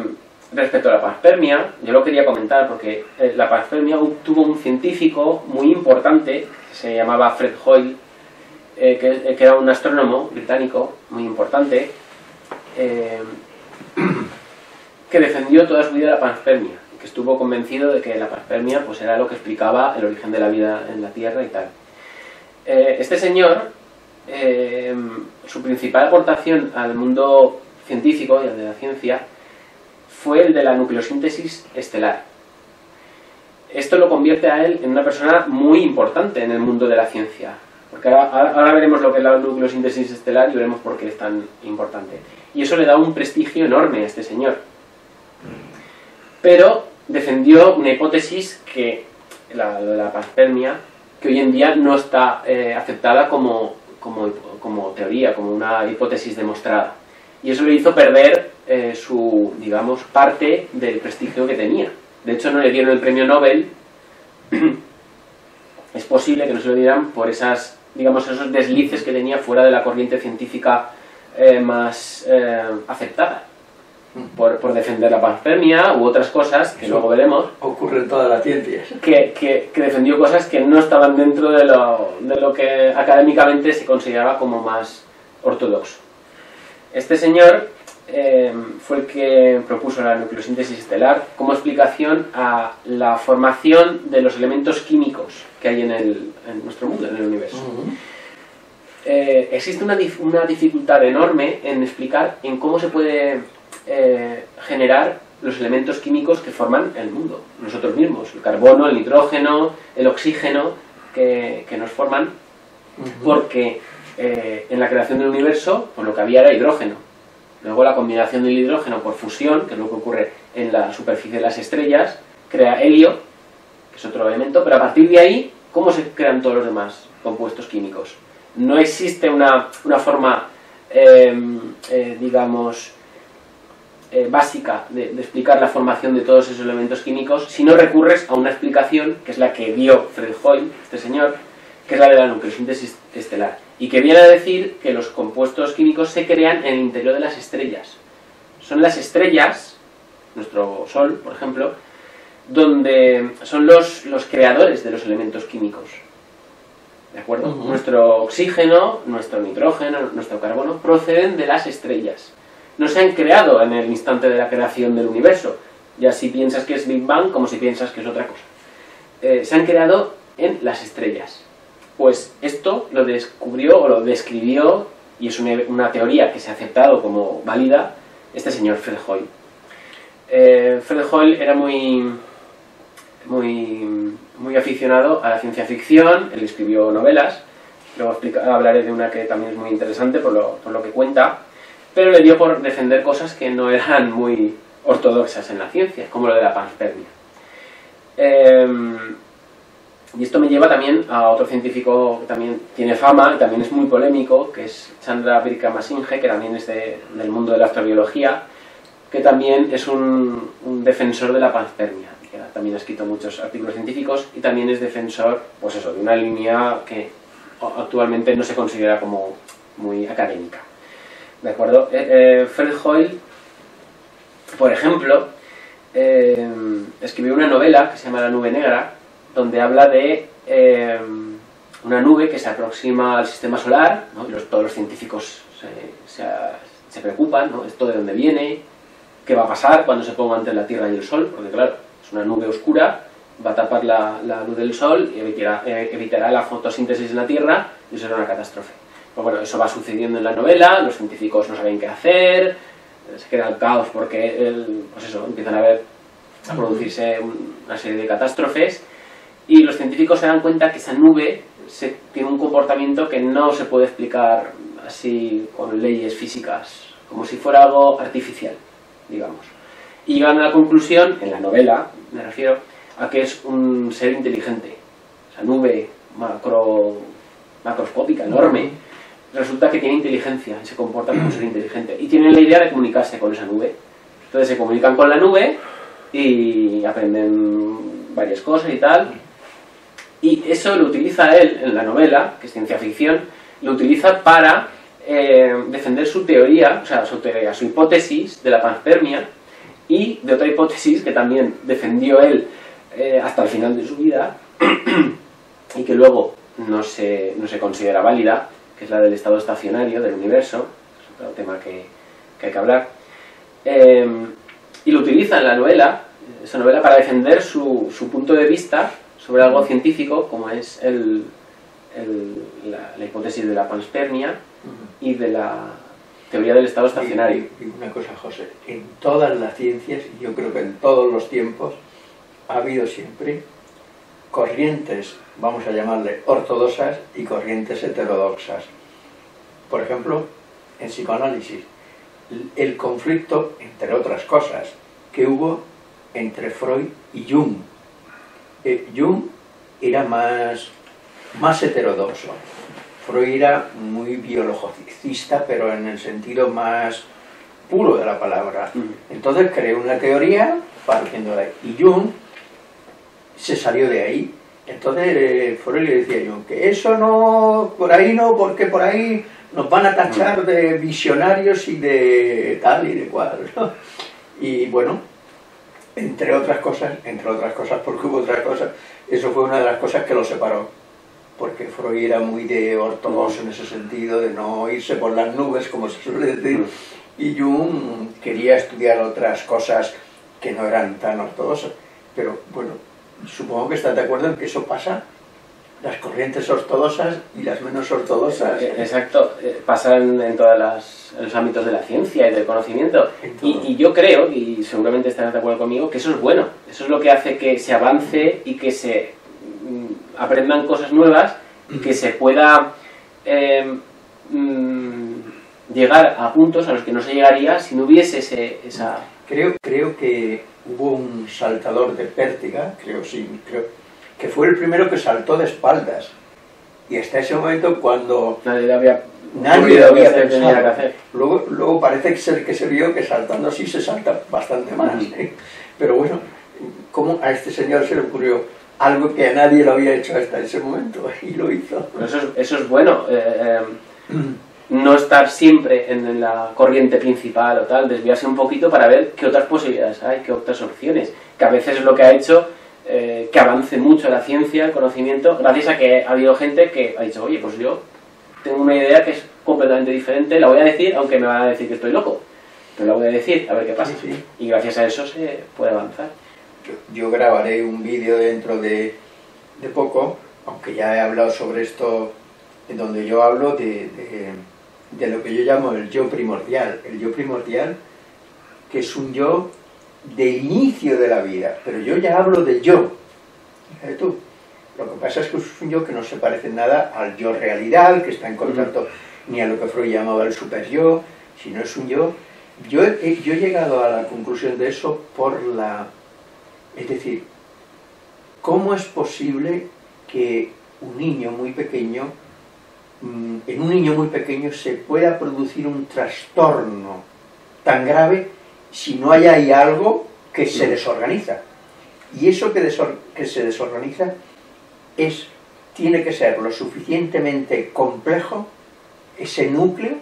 respecto a la panspermia, yo lo quería comentar porque la panspermia tuvo un científico muy importante, que se llamaba Fred Hoyle, que era un astrónomo británico muy importante, que defendió toda su vida la panspermia, que estuvo convencido de que la panspermia pues, era lo que explicaba el origen de la vida en la Tierra y tal. Este señor, su principal aportación al mundo científico y al de la ciencia fue el de la nucleosíntesis estelar. Esto lo convierte a él en una persona muy importante en el mundo de la ciencia, porque ahora veremos lo que es la nucleosíntesis estelar y veremos por qué es tan importante. Y eso le da un prestigio enorme a este señor. Pero defendió una hipótesis que, la panspermia, que hoy en día no está aceptada como teoría, como una hipótesis demostrada. Y eso le hizo perder su, digamos, parte del prestigio que tenía. De hecho, no le dieron el premio Nobel. Es posible que no se lo dieran por esas, digamos, esos deslices que tenía fuera de la corriente científica más aceptada. Por defender la panspermia u otras cosas, que eso luego veremos. Ocurre en todas las ciencias. Que defendió cosas que no estaban dentro de lo que académicamente se consideraba como más ortodoxo. Este señor fue el que propuso la nucleosíntesis estelar como explicación a la formación de los elementos químicos que hay en nuestro mundo, en el universo. Existe una dificultad enorme en explicar en cómo se puede generar los elementos químicos que forman el mundo, nosotros mismos, el carbono, el nitrógeno, el oxígeno que nos forman, porque en la creación del universo, pues lo que había era hidrógeno. Luego la combinación del hidrógeno por fusión, que es lo que ocurre en la superficie de las estrellas, crea helio, que es otro elemento, pero a partir de ahí, ¿cómo se crean todos los demás compuestos químicos? No existe una forma, digamos, básica de explicar la formación de todos esos elementos químicos si no recurres a una explicación, que es la que dio Fred Hoyle, este señor, que es la de la nucleosíntesis estelar, y que viene a decir que los compuestos químicos se crean en el interior de las estrellas. Son las estrellas, nuestro Sol, por ejemplo, donde son los creadores de los elementos químicos. ¿De acuerdo? Uh-huh. Nuestro oxígeno, nuestro nitrógeno, nuestro carbono proceden de las estrellas. No se han creado en el instante de la creación del universo, ya si piensas que es Big Bang como si piensas que es otra cosa. Se han creado en las estrellas. Pues esto lo descubrió o lo describió, y es una teoría que se ha aceptado como válida, este señor Fred Hoyle. Fred Hoyle era muy aficionado a la ciencia ficción, él escribió novelas, luego hablaré de una que también es muy interesante por lo que cuenta, pero le dio por defender cosas que no eran muy ortodoxas en la ciencia, como lo de la panspermia. Y esto me lleva también a otro científico que también tiene fama y también es muy polémico, que es Chandra Wickramasinghe, que también es del mundo de la astrobiología, que también es un defensor de la panspermia, que también ha escrito muchos artículos científicos y también es defensor, pues eso, de una línea que actualmente no se considera como muy académica. ¿De acuerdo? Fred Hoyle, por ejemplo, escribió una novela que se llama La nube negra, donde habla de una nube que se aproxima al sistema solar, ¿no? Y todos los científicos se preocupan, ¿no? Esto de dónde viene, qué va a pasar cuando se ponga entre la Tierra y el Sol, porque claro, es una nube oscura, va a tapar la luz del Sol y evitará la fotosíntesis en la Tierra, y será una catástrofe. Pues bueno, eso va sucediendo en la novela, los científicos no saben qué hacer, se queda el caos porque pues eso, empiezan a producirse una serie de catástrofes, y los científicos se dan cuenta que esa nube tiene un comportamiento que no se puede explicar así con leyes físicas, como si fuera algo artificial, digamos. Y llegan a la conclusión, en la novela me refiero, a que es un ser inteligente. Esa nube macroscópica, enorme, resulta que tiene inteligencia, se comporta como un ser inteligente. Y tienen la idea de comunicarse con esa nube. Entonces se comunican con la nube y aprenden varias cosas y tal. Y eso lo utiliza él en la novela, que es ciencia ficción, lo utiliza para defender su teoría, o sea, su hipótesis de la panspermia y de otra hipótesis que también defendió él hasta el final de su vida y que luego no se considera válida, que es la del estado estacionario del universo, es otro tema que hay que hablar, y lo utiliza en la novela, esa novela, para defender su punto de vista sobre algo científico, como es la hipótesis de la panspermia y de la teoría del estado estacionario. Y una cosa, José, en todas las ciencias, y yo creo que en todos los tiempos, ha habido siempre corrientes, vamos a llamarle ortodoxas, y corrientes heterodoxas. Por ejemplo, en psicoanálisis, el conflicto, entre otras cosas, que hubo entre Freud y Jung. Jung era más heterodoxo. Freud era muy biologicista, pero en el sentido más puro de la palabra. Entonces creó una teoría partiendo de ahí. Y Jung se salió de ahí. Entonces Freud le decía a Jung que eso no, por ahí no, porque por ahí nos van a tachar de visionarios y de tal y de cual, ¿no? Y bueno, entre otras cosas, porque hubo otras cosas, eso fue una de las cosas que lo separó. Porque Freud era muy de ortodoxo en ese sentido, de no irse por las nubes, como se suele decir, y Jung quería estudiar otras cosas que no eran tan ortodoxas. Pero bueno, supongo que estás de acuerdo en que eso pasa, las corrientes ortodoxas y las menos ortodoxas. Exacto, pasan en todos los ámbitos de la ciencia y del conocimiento. Y yo creo, y seguramente estarás de acuerdo conmigo, que eso es bueno, eso es lo que hace que se avance y que se aprendan cosas nuevas y que se pueda llegar a puntos a los que no se llegaría si no hubiese esa... Creo que hubo un saltador de pértiga, creo, que fue el primero que saltó de espaldas. Y hasta ese momento cuando... Nadie lo había pensado. Que hacer. Luego parece ser que se vio que saltando así se salta bastante más. ¿Eh? Pero bueno, ¿cómo a este señor se le ocurrió algo que a nadie lo había hecho hasta ese momento? Y lo hizo. Eso es bueno. No estar siempre en la corriente principal o tal, desviarse un poquito para ver qué otras posibilidades hay, qué otras opciones. Que a veces es lo que ha hecho que avance mucho la ciencia, el conocimiento, gracias a que ha habido gente que ha dicho, oye, pues yo tengo una idea que es completamente diferente, la voy a decir, aunque me van a decir que estoy loco, pero la voy a decir, a ver qué pasa. Sí, sí. Y gracias a eso se puede avanzar. Yo grabaré un vídeo dentro de poco, aunque ya he hablado sobre esto, en donde yo hablo de lo que yo llamo el yo primordial. El yo primordial, que es un yo de inicio de la vida, pero yo ya hablo de yo. Fíjate tú. Lo que pasa es que es un yo que no se parece nada al yo realidad, que está en contacto, ni a lo que Freud llamaba el super yo, sino es un yo. Yo he llegado a la conclusión de eso por la... Es decir, ¿cómo es posible que en un niño muy pequeño se pueda producir un trastorno tan grave si no hay ahí algo que se desorganiza? Y eso que se desorganiza tiene que ser lo suficientemente complejo, ese núcleo,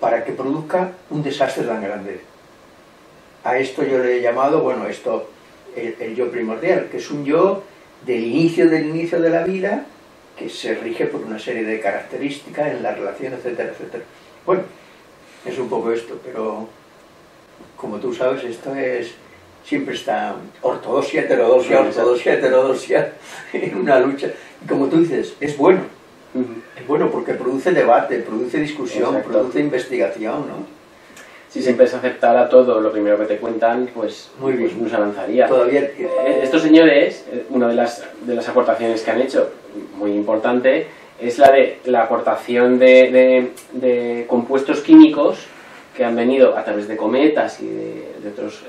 para que produzca un desastre tan grande. A esto yo le he llamado, bueno, esto, el yo primordial, que es un yo del inicio de la vida, que se rige por una serie de características en la relación, etcétera, etcétera. Bueno, es un poco esto, pero como tú sabes, esto es... Siempre está ortodoxia, heterodoxia, ortodoxia, heterodoxia, en una lucha. Y como tú dices, es bueno. Es bueno porque produce debate, produce discusión, exacto, produce investigación, ¿no? Si siempre se aceptara todo lo primero que te cuentan, pues, muy bien, pues nos avanzaría. Todavía... Estos señores, una de las aportaciones que han hecho, muy importante, es la de la aportación de compuestos químicos que han venido a través de cometas y de otros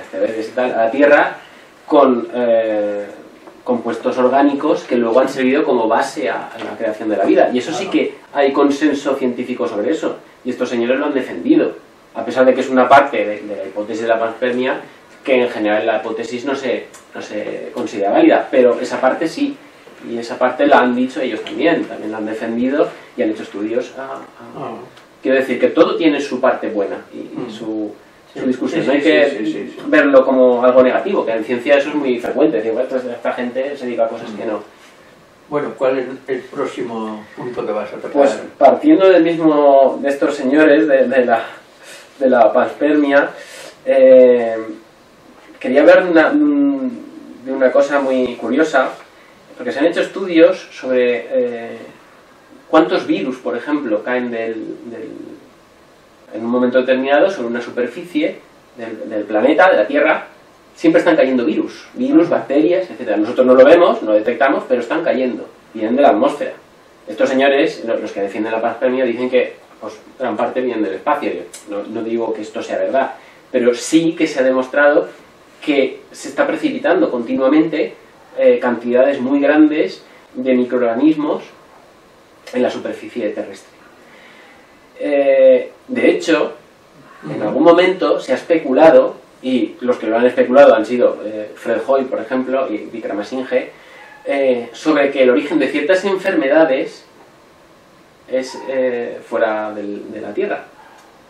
asteroides y tal a la Tierra, con compuestos orgánicos que luego han servido como base a la creación de la vida. Y eso sí que hay consenso científico sobre eso. Y estos señores lo han defendido, a pesar de que es una parte de la hipótesis de la panspermia, que en general la hipótesis no se considera válida, pero esa parte sí. Y esa parte la han dicho ellos también la han defendido y han hecho estudios Quiero decir que todo tiene su parte buena y su discusión. No hay que verlo como algo negativo, que en ciencia eso es muy frecuente. Esta gente se dedica a cosas que no. Bueno, ¿cuál es el próximo punto que vas a tratar? Pues partiendo de estos señores, de la panspermia, quería ver de una cosa muy curiosa, porque se han hecho estudios sobre... ¿cuántos virus, por ejemplo, caen en un momento determinado sobre una superficie del planeta, de la Tierra? Siempre están cayendo virus, bacterias, etc. Nosotros no lo vemos, no lo detectamos, pero están cayendo. Vienen de la atmósfera. Estos señores, los que defienden la panspermia, dicen que pues, gran parte vienen del espacio. Yo no digo que esto sea verdad, pero sí que se ha demostrado que se está precipitando continuamente cantidades muy grandes de microorganismos en la superficie terrestre. De hecho, en algún momento se ha especulado, y los que lo han especulado han sido Fred Hoyle, por ejemplo, y Wickramasinghe, sobre que el origen de ciertas enfermedades es fuera de la Tierra.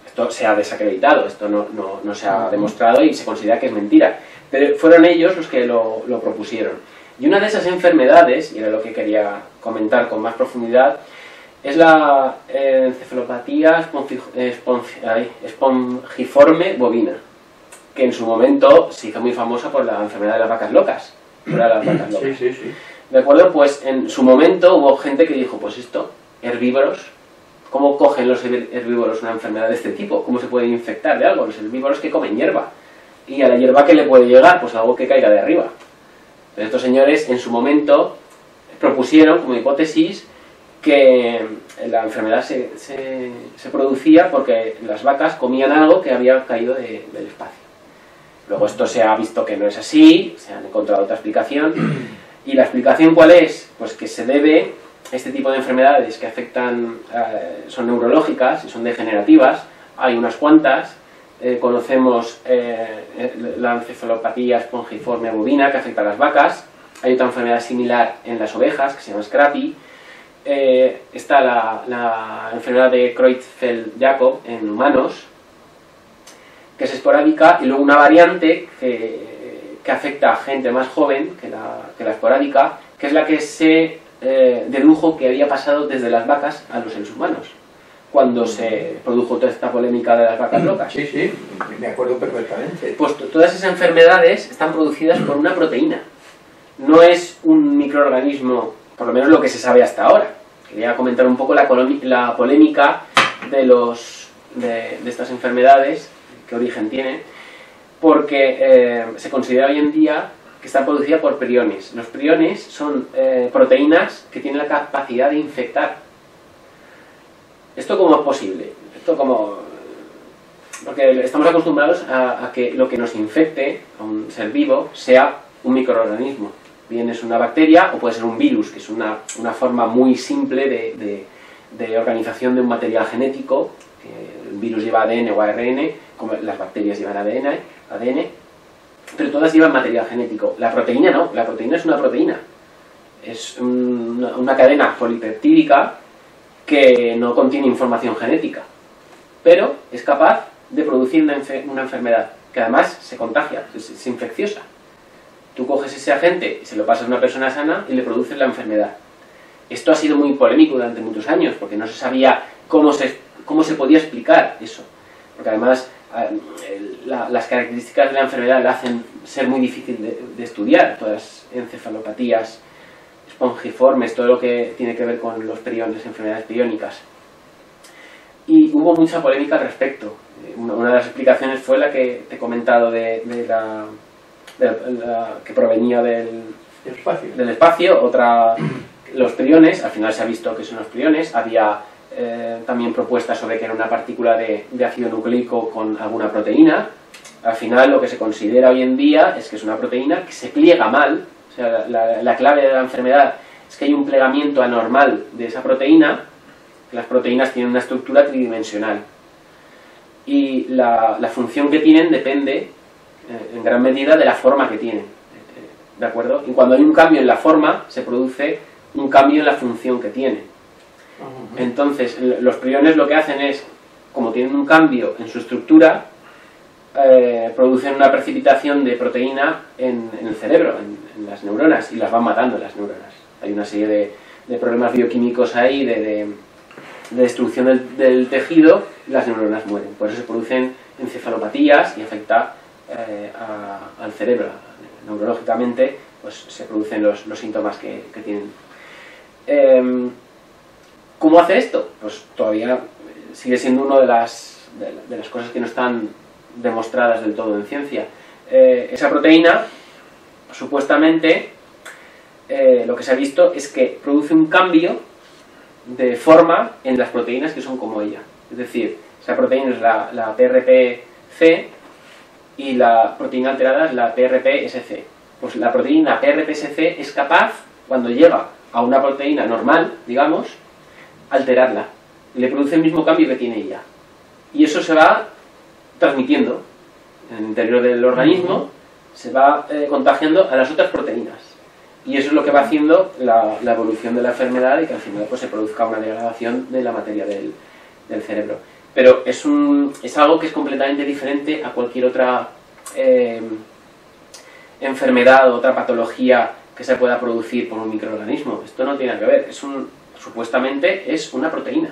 Esto se ha desacreditado, esto no se ha demostrado y se considera que es mentira. Pero fueron ellos los que lo propusieron. Y una de esas enfermedades, y era lo que quería comentar con más profundidad, es la encefalopatía espongiforme bovina, que en su momento se hizo muy famosa por la enfermedad de las vacas locas. Sí, sí, sí. ¿De acuerdo? Pues en su momento hubo gente que dijo, pues esto, herbívoros, ¿cómo cogen los herbívoros una enfermedad de este tipo? ¿Cómo se pueden infectar de algo? Los herbívoros que comen hierba. ¿Y a la hierba qué le puede llegar? Pues algo que caiga de arriba. Estos señores en su momento propusieron como hipótesis que la enfermedad se producía porque las vacas comían algo que había caído del espacio. Luego esto se ha visto que no es así, se han encontrado otra explicación. ¿Y la explicación cuál es? Pues que se debe, este tipo de enfermedades que afectan, son neurológicas y son degenerativas, hay unas cuantas, conocemos la encefalopatía espongiforme bovina que afecta a las vacas, hay otra enfermedad similar en las ovejas que se llama Scrappy, está la enfermedad de Creutzfeldt-Jakob en humanos, que es esporádica, y luego una variante que afecta a gente más joven que la esporádica, que es la que se dedujo que había pasado desde las vacas a los seres humanos, cuando se produjo toda esta polémica de las vacas locas. Sí, sí, me acuerdo perfectamente. Pues todas esas enfermedades están producidas por una proteína. No es un microorganismo, por lo menos lo que se sabe hasta ahora. Quería comentar un poco la polémica de estas enfermedades, qué origen tiene, porque se considera hoy en día que está producida por priones. Los priones son proteínas que tienen la capacidad de infectar. ¿Esto cómo es posible? Porque estamos acostumbrados a que lo que nos infecte a un ser vivo sea un microorganismo. Bien es una bacteria o puede ser un virus, que es una forma muy simple de organización de un material genético. El virus lleva ADN o ARN, como las bacterias llevan ADN, pero todas llevan material genético. La proteína no, la proteína es una proteína. Es una cadena polipeptídica que no contiene información genética, pero es capaz de producir una enfermedad, que además se contagia, es infecciosa. Tú coges ese agente, se lo pasas a una persona sana y le produces la enfermedad. Esto ha sido muy polémico durante muchos años, porque no se sabía cómo se podía explicar eso. Porque además las características de la enfermedad la hacen ser muy difícil de estudiar. Todas las encefalopatías espongiformes, todo lo que tiene que ver con los priones, enfermedades priónicas. Y hubo mucha polémica al respecto. Una de las explicaciones fue la que te he comentado que provenía del espacio. Otra, los priones, al final se ha visto que son los priones. Había también propuestas sobre que era una partícula de ácido nucleico con alguna proteína. Al final lo que se considera hoy en día es que es una proteína que se pliega mal. O sea, la clave de la enfermedad es que hay un plegamiento anormal de esa proteína. Las proteínas tienen una estructura tridimensional y la función que tienen depende en gran medida de la forma que tienen, ¿de acuerdo? Y cuando hay un cambio en la forma, se produce un cambio en la función que tienen. Entonces, los priones lo que hacen es, como tienen un cambio en su estructura, producen una precipitación de proteína en el cerebro, en las neuronas, y las van matando las neuronas. Hay una serie de problemas bioquímicos ahí, de destrucción del tejido, y las neuronas mueren. Por eso se producen encefalopatías y afecta al cerebro. Neurológicamente, pues se producen los síntomas que tienen. ¿Cómo hace esto? Pues todavía sigue siendo una de las cosas que no están demostradas del todo en ciencia. Esa proteína, supuestamente, lo que se ha visto es que produce un cambio de forma en las proteínas que son como ella. Es decir, esa proteína es la PRPSC, y la proteína alterada es la PRPSC. Pues la proteína PRPSC es capaz, cuando llega a una proteína normal, digamos, alterarla. Le produce el mismo cambio que tiene ella. Y eso se va transmitiendo en el interior del organismo, se va contagiando a las otras proteínas. Y eso es lo que va haciendo la evolución de la enfermedad y que al final pues, se produzca una degradación de la materia del cerebro. Pero es algo que es completamente diferente a cualquier otra enfermedad o otra patología que se pueda producir por un microorganismo. Esto no tiene que ver. Supuestamente es una proteína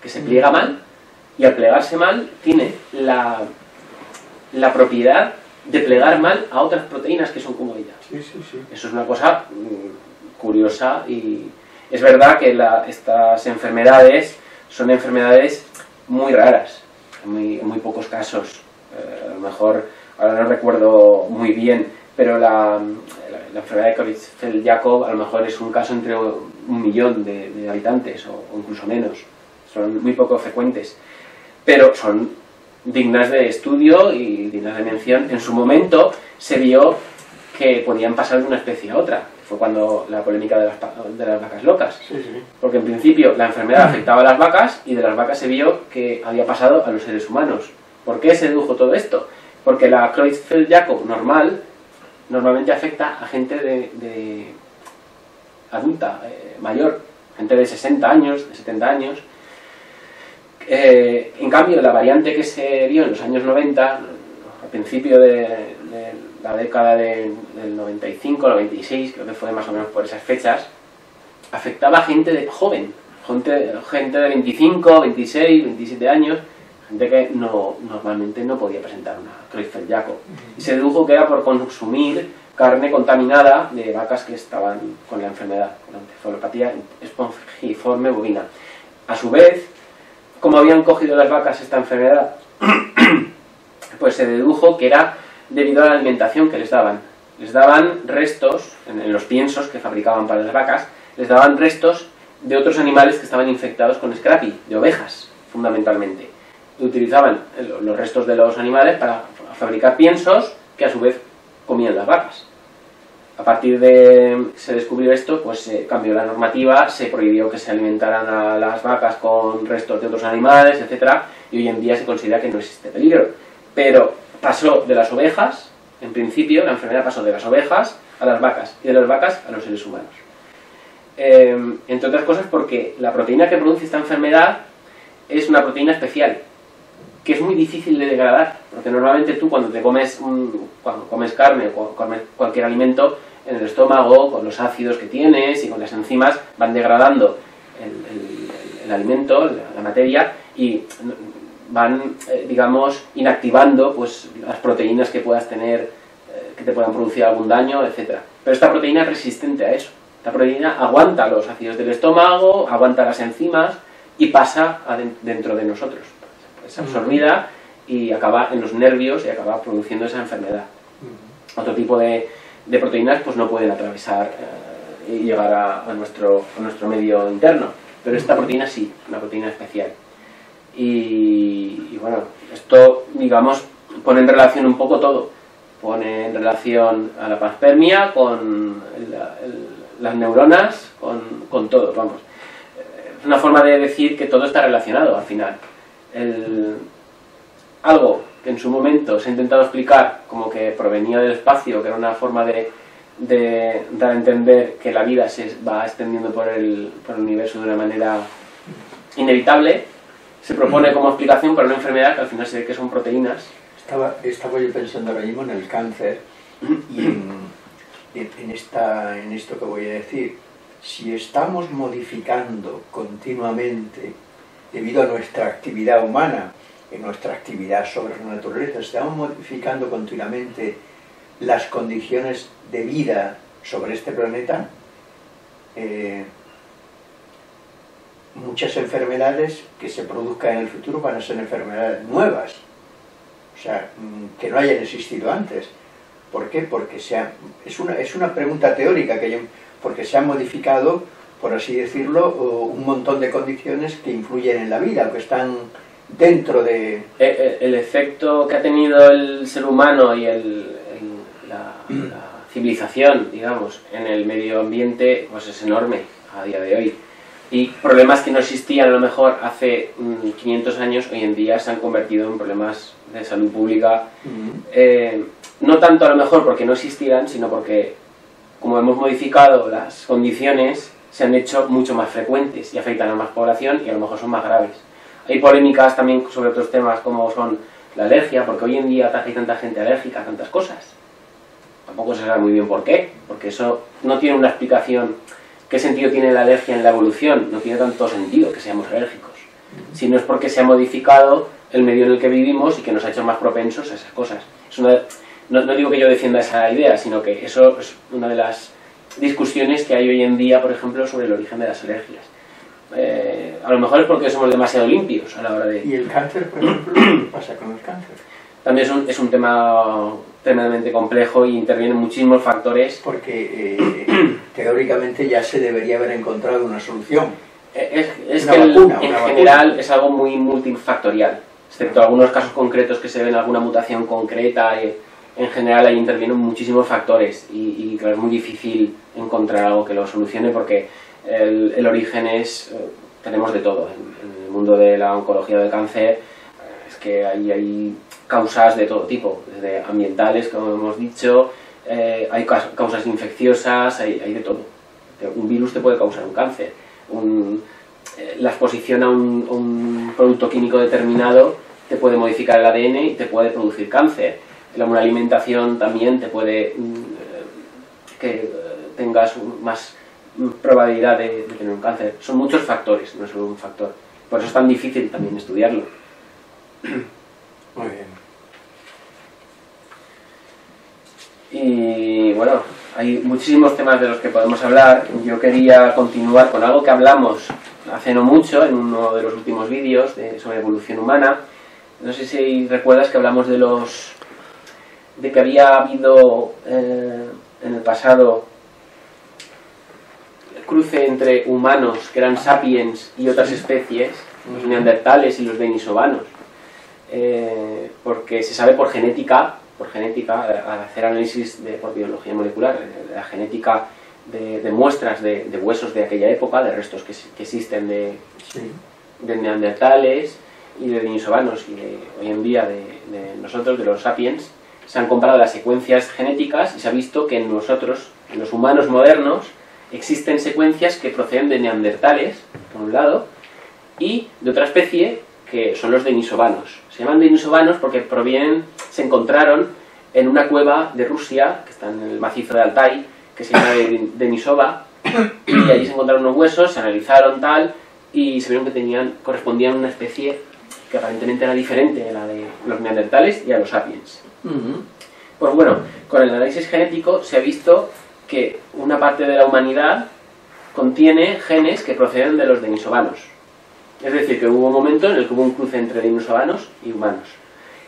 que se pliega mal y al plegarse mal tiene la propiedad de plegar mal a otras proteínas que son como ella. Sí, sí, sí. Eso es una cosa curiosa y es verdad que estas enfermedades son enfermedades muy raras, muy pocos casos. A lo mejor ahora no recuerdo muy bien, pero la enfermedad de Creutzfeldt-Jakob a lo mejor es un caso entre 1.000.000 de habitantes o incluso menos. Son muy poco frecuentes, pero son dignas de estudio y dignas de mención. En su momento se vio que podían pasar de una especie a otra. Fue cuando la polémica de las vacas locas. Sí, sí. Porque en principio la enfermedad afectaba a las vacas y de las vacas se vio que había pasado a los seres humanos. ¿Por qué se dedujo todo esto? Porque la Creutzfeldt-Jakob normalmente afecta a gente de adulta, mayor, gente de 60 años, de 70 años. En cambio, la variante que se vio en los años 90, al principio de la década del 95, 96, creo que fue más o menos por esas fechas, afectaba a gente joven, gente de 25, 26, 27 años, gente que normalmente no podía presentar una Creutzfeldt-Jakob. Y se dedujo que era por consumir carne contaminada de vacas que estaban con la enfermedad, con la encefalopatía espongiforme bovina. A su vez, como habían cogido las vacas esta enfermedad, pues se dedujo que era debido a la alimentación que les daban. Les daban restos, en los piensos que fabricaban para las vacas, les daban restos de otros animales que estaban infectados con scrappy, de ovejas, fundamentalmente. Utilizaban los restos de los animales para fabricar piensos que a su vez comían las vacas. A partir de que se descubrió esto, pues se cambió la normativa, se prohibió que se alimentaran a las vacas con restos de otros animales, etcétera, y hoy en día se considera que no existe peligro. Pero pasó de las ovejas, en principio, la enfermedad pasó de las ovejas a las vacas, y de las vacas a los seres humanos. Entre otras cosas porque la proteína que produce esta enfermedad es una proteína especial, que es muy difícil de degradar, porque normalmente tú cuando comes carne o comes cualquier alimento, en el estómago, con los ácidos que tienes y con las enzimas, van degradando el alimento, la materia, y van, digamos, inactivando pues, las proteínas que puedas tener, que te puedan producir algún daño, etc. Pero esta proteína es resistente a eso. Esta proteína aguanta los ácidos del estómago, aguanta las enzimas y pasa dentro de nosotros. Es absorbida y acaba en los nervios y acaba produciendo esa enfermedad. Otro tipo de proteínas pues no pueden atravesar y llegar a nuestro medio interno, pero esta proteína sí, una proteína especial. Y bueno, esto digamos pone en relación un poco todo, pone en relación a la panspermia con las neuronas, con todo, vamos. Es una forma de decir que todo está relacionado al final. Algo que en su momento se ha intentado explicar como que provenía del espacio, que era una forma de dar a entender que la vida se va extendiendo por el universo de una manera inevitable, se propone como explicación para una enfermedad que al final se ve que son proteínas. Estaba yo pensando ahora mismo en el cáncer y en esto que voy a decir. Si estamos modificando continuamente debido a nuestra actividad humana, en nuestra actividad sobre la naturaleza, estamos modificando continuamente las condiciones de vida sobre este planeta, muchas enfermedades que se produzcan en el futuro van a ser enfermedades nuevas, o sea, que no hayan existido antes. ¿Por qué? Porque es una pregunta teórica, porque se ha modificado, por así decirlo, un montón de condiciones que influyen en la vida, que están dentro de... El efecto que ha tenido el ser humano y la civilización, digamos, en el medio ambiente, pues es enorme a día de hoy. Y problemas que no existían a lo mejor hace 500 años, hoy en día se han convertido en problemas de salud pública. No tanto a lo mejor porque no existieran, sino porque, como hemos modificado las condiciones, se han hecho mucho más frecuentes y afectan a más población y a lo mejor son más graves. Hay polémicas también sobre otros temas como son la alergia, porque hoy en día hay tanta gente alérgica a tantas cosas. Tampoco se sabe muy bien por qué, porque eso no tiene una explicación. ¿Qué sentido tiene la alergia en la evolución? No tiene tanto sentido que seamos alérgicos, sino es porque se ha modificado el medio en el que vivimos y que nos ha hecho más propensos a esas cosas. No digo que yo defienda esa idea, sino que eso es una de las discusiones que hay hoy en día, por ejemplo, sobre el origen de las alergias. A lo mejor es porque somos demasiado limpios a la hora de... ¿Y el cáncer, por ejemplo? ¿Qué pasa con el cáncer? También es un tema tremendamente complejo y intervienen muchísimos factores. Porque teóricamente ya se debería haber encontrado una solución. En general es algo muy multifactorial, excepto algunos casos concretos que se ven alguna mutación concreta. En general ahí intervienen muchísimos factores y claro, es muy difícil encontrar algo que lo solucione porque el origen es... tenemos de todo. En el mundo de la oncología del cáncer es que hay causas de todo tipo, desde ambientales, como hemos dicho, hay causas infecciosas, hay de todo. Un virus te puede causar un cáncer, la exposición a un producto químico determinado te puede modificar el ADN y te puede producir cáncer. Una alimentación también te puede que tengas más probabilidad de tener un cáncer. Son muchos factores, no es solo un factor. Por eso es tan difícil también estudiarlo. Muy bien. Y bueno, hay muchísimos temas de los que podemos hablar. Yo quería continuar con algo que hablamos hace no mucho, en uno de los últimos vídeos sobre evolución humana. No sé si recuerdas que hablamos de que había habido en el pasado cruce entre humanos que eran sapiens y otras especies, los neandertales y los denisovanos, porque se sabe por genética, al hacer análisis por biología molecular, la genética de muestras de huesos de aquella época, de restos que existen de neandertales y de denisovanos y de, hoy en día de nosotros, de los sapiens. Se han comparado las secuencias genéticas y se ha visto que en nosotros, en los humanos modernos, existen secuencias que proceden de neandertales, por un lado, y de otra especie que son los denisovanos. Se llaman denisovanos porque se encontraron en una cueva de Rusia, que está en el macizo de Altai, que se llama Denisova, y allí se encontraron unos huesos, se analizaron y se vieron que correspondían a una especie que aparentemente era diferente a la de los neandertales y a los sapiens. Pues bueno, con el análisis genético se ha visto que una parte de la humanidad contiene genes que proceden de los denisovanos. Es decir, que hubo un momento en el que hubo un cruce entre denisovanos y humanos.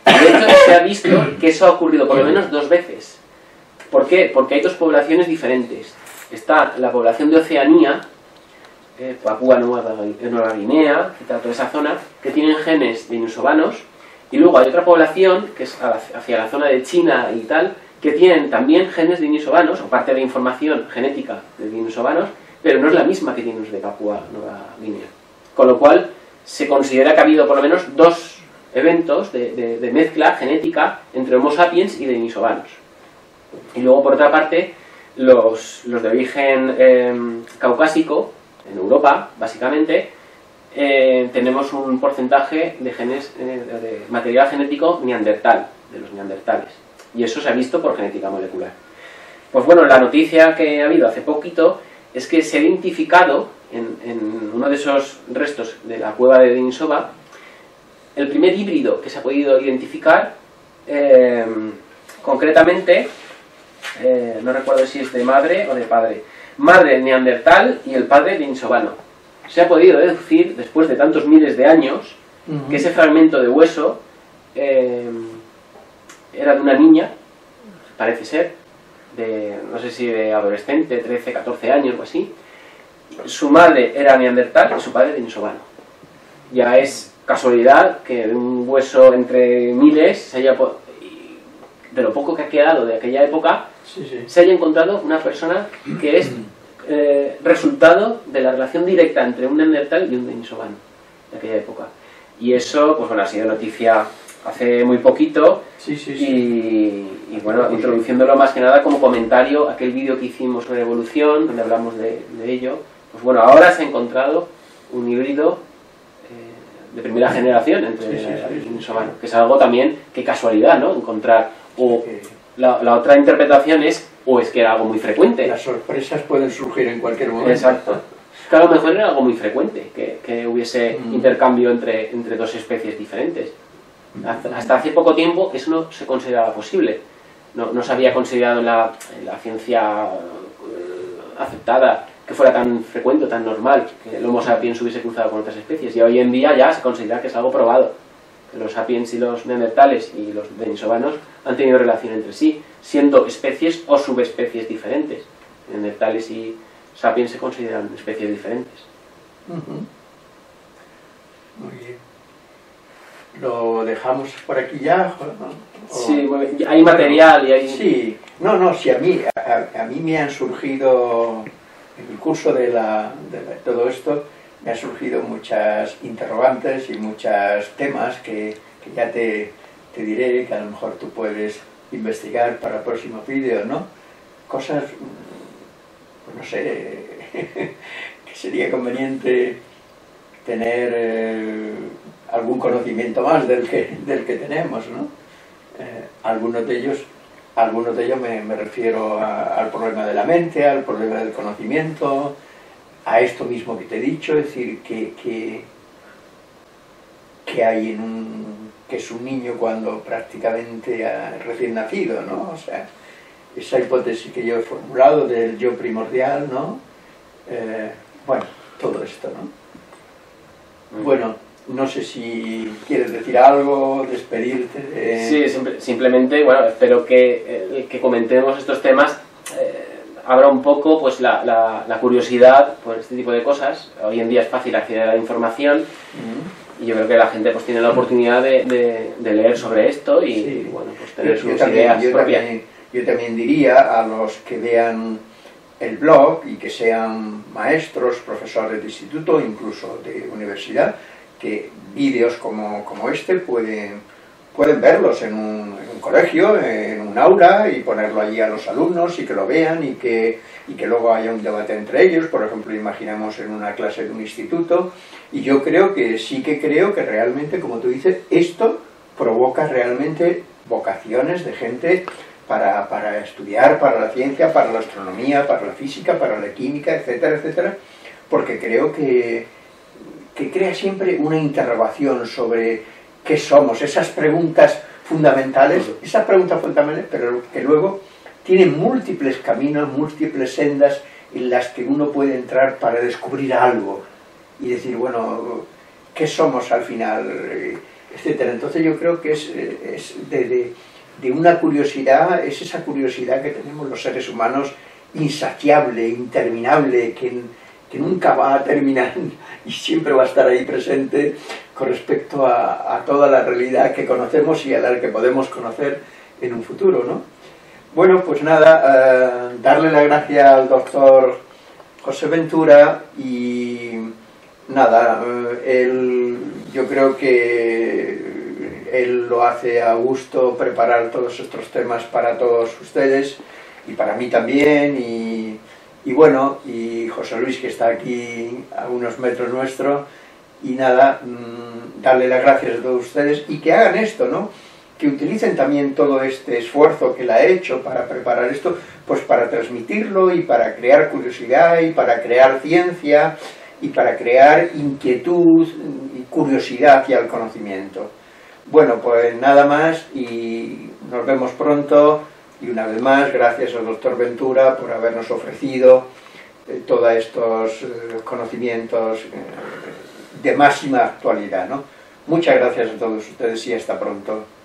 De hecho, se ha visto que eso ha ocurrido por lo menos 2 veces. ¿Por qué? Porque hay 2 poblaciones diferentes. Está la población de Oceanía, Papúa Nueva Guinea, toda esa zona, que tienen genes denisovanos. Y luego hay otra población, que es hacia la zona de China y tal, que tienen también genes denisovanos, o parte de información genética de denisovanos, pero no es la misma que tienen los de Papúa Nueva Guinea. Con lo cual, se considera que ha habido por lo menos 2 eventos de mezcla genética entre Homo sapiens y denisovanos. Y luego, por otra parte, los de origen caucásico, en Europa, básicamente, tenemos un porcentaje de genes de material genético neandertal, de los neandertales, y eso se ha visto por genética molecular. Pues bueno, la noticia que ha habido hace poquito es que se ha identificado en uno de esos restos de la cueva de Denisova el primer híbrido que se ha podido identificar, concretamente, no recuerdo si es de madre o de padre, madre neandertal y el padre denisovano. Se ha podido deducir, después de tantos miles de años, que ese fragmento de hueso era de una niña, parece ser, no sé si de adolescente, 13, 14 años o así. Su madre era neandertal y su padre denisovano. Ya es casualidad que un hueso entre miles, de lo poco que ha quedado de aquella época, se haya encontrado una persona que es... resultado de la relación directa entre un neandertal y un denisovano de aquella época. Y eso, pues bueno, ha sido noticia hace muy poquito. Y bueno, introduciéndolo más que nada como comentario a aquel vídeo que hicimos sobre evolución, donde hablamos de ello. Pues bueno, ahora se ha encontrado un híbrido de primera generación entre el denisovano, que es algo también, qué casualidad, ¿no? Encontrar. La otra interpretación es, es que era algo muy frecuente. Las sorpresas pueden surgir en cualquier momento. Exacto. Que a lo mejor era algo muy frecuente, que hubiese intercambio entre 2 especies diferentes. Hasta hace poco tiempo eso no se consideraba posible. No se había considerado en la ciencia aceptada que fuera tan frecuente, tan normal, que el Homo sapiens hubiese cruzado con otras especies. Y hoy en día ya se considera que es algo probado. los sapiens y los neandertales y los denisovanos han tenido relación entre sí, siendo especies o subespecies diferentes. Neandertales y sapiens se consideran especies diferentes. Muy bien. ¿Lo dejamos por aquí ya? ¿O? Sí, bueno, hay material y hay... Sí, no, no, si a mí me han surgido, en el curso de todo esto, me han surgido muchas interrogantes y muchos temas que ya te diré, que a lo mejor tú puedes investigar para el próximo vídeo, ¿no? Cosas, pues no sé, que sería conveniente tener... algún conocimiento más del que tenemos, ¿no? Algunos de ellos me refiero al problema de la mente, al problema del conocimiento, a esto mismo que te he dicho, es decir, que hay en que es un niño cuando prácticamente recién nacido, ¿no? O sea, esa hipótesis que yo he formulado del yo primordial, ¿no? Bueno, todo esto, ¿no? Bueno, no sé si quieres decir algo, despedirte... Sí, simplemente, bueno, espero que comentemos estos temas, abra un poco pues la curiosidad por este tipo de cosas. Hoy en día es fácil acceder a la información, y yo creo que la gente pues tiene la oportunidad de leer sobre esto y, sí, bueno, pues tener sus ideas propias. Yo también diría a los que vean el blog y que sean maestros, profesores de instituto, incluso de universidad, que vídeos como este pueden verlos en un colegio, en un aula, y ponerlo allí a los alumnos y que lo vean y que luego haya un debate entre ellos. Por ejemplo, imaginamos en una clase de un instituto, y yo creo que sí, que creo que realmente, como tú dices, esto provoca realmente vocaciones de gente para estudiar, para la ciencia, para la astronomía, para la física, para la química, etcétera, etcétera, porque creo que crea siempre una interrogación sobre qué somos, esas preguntas fundamentales, pero que luego tienen múltiples caminos, múltiples sendas en las que uno puede entrar para descubrir algo y decir, bueno, ¿qué somos al final? Etcétera. Entonces yo creo que es de una curiosidad, es esa curiosidad que tenemos los seres humanos, insaciable, interminable, que nunca va a terminar y siempre va a estar ahí presente con respecto a toda la realidad que conocemos y a la que podemos conocer en un futuro, ¿no? Bueno, pues nada, darle la gracia al doctor José Ventura y nada, yo creo que él lo hace a gusto preparar todos estos temas para todos ustedes y para mí también, y bueno, y José Luis, que está aquí a unos metros nuestro, y nada, darle las gracias a todos ustedes, y que hagan esto, ¿no? Que utilicen también todo este esfuerzo que él ha hecho para preparar esto, pues para transmitirlo, y para crear curiosidad, y para crear ciencia, y para crear inquietud y curiosidad hacia el conocimiento. Bueno, pues nada más, y nos vemos pronto. Y una vez más, gracias al doctor Ventura por habernos ofrecido todos estos conocimientos de máxima actualidad, ¿no? Muchas gracias a todos ustedes y hasta pronto.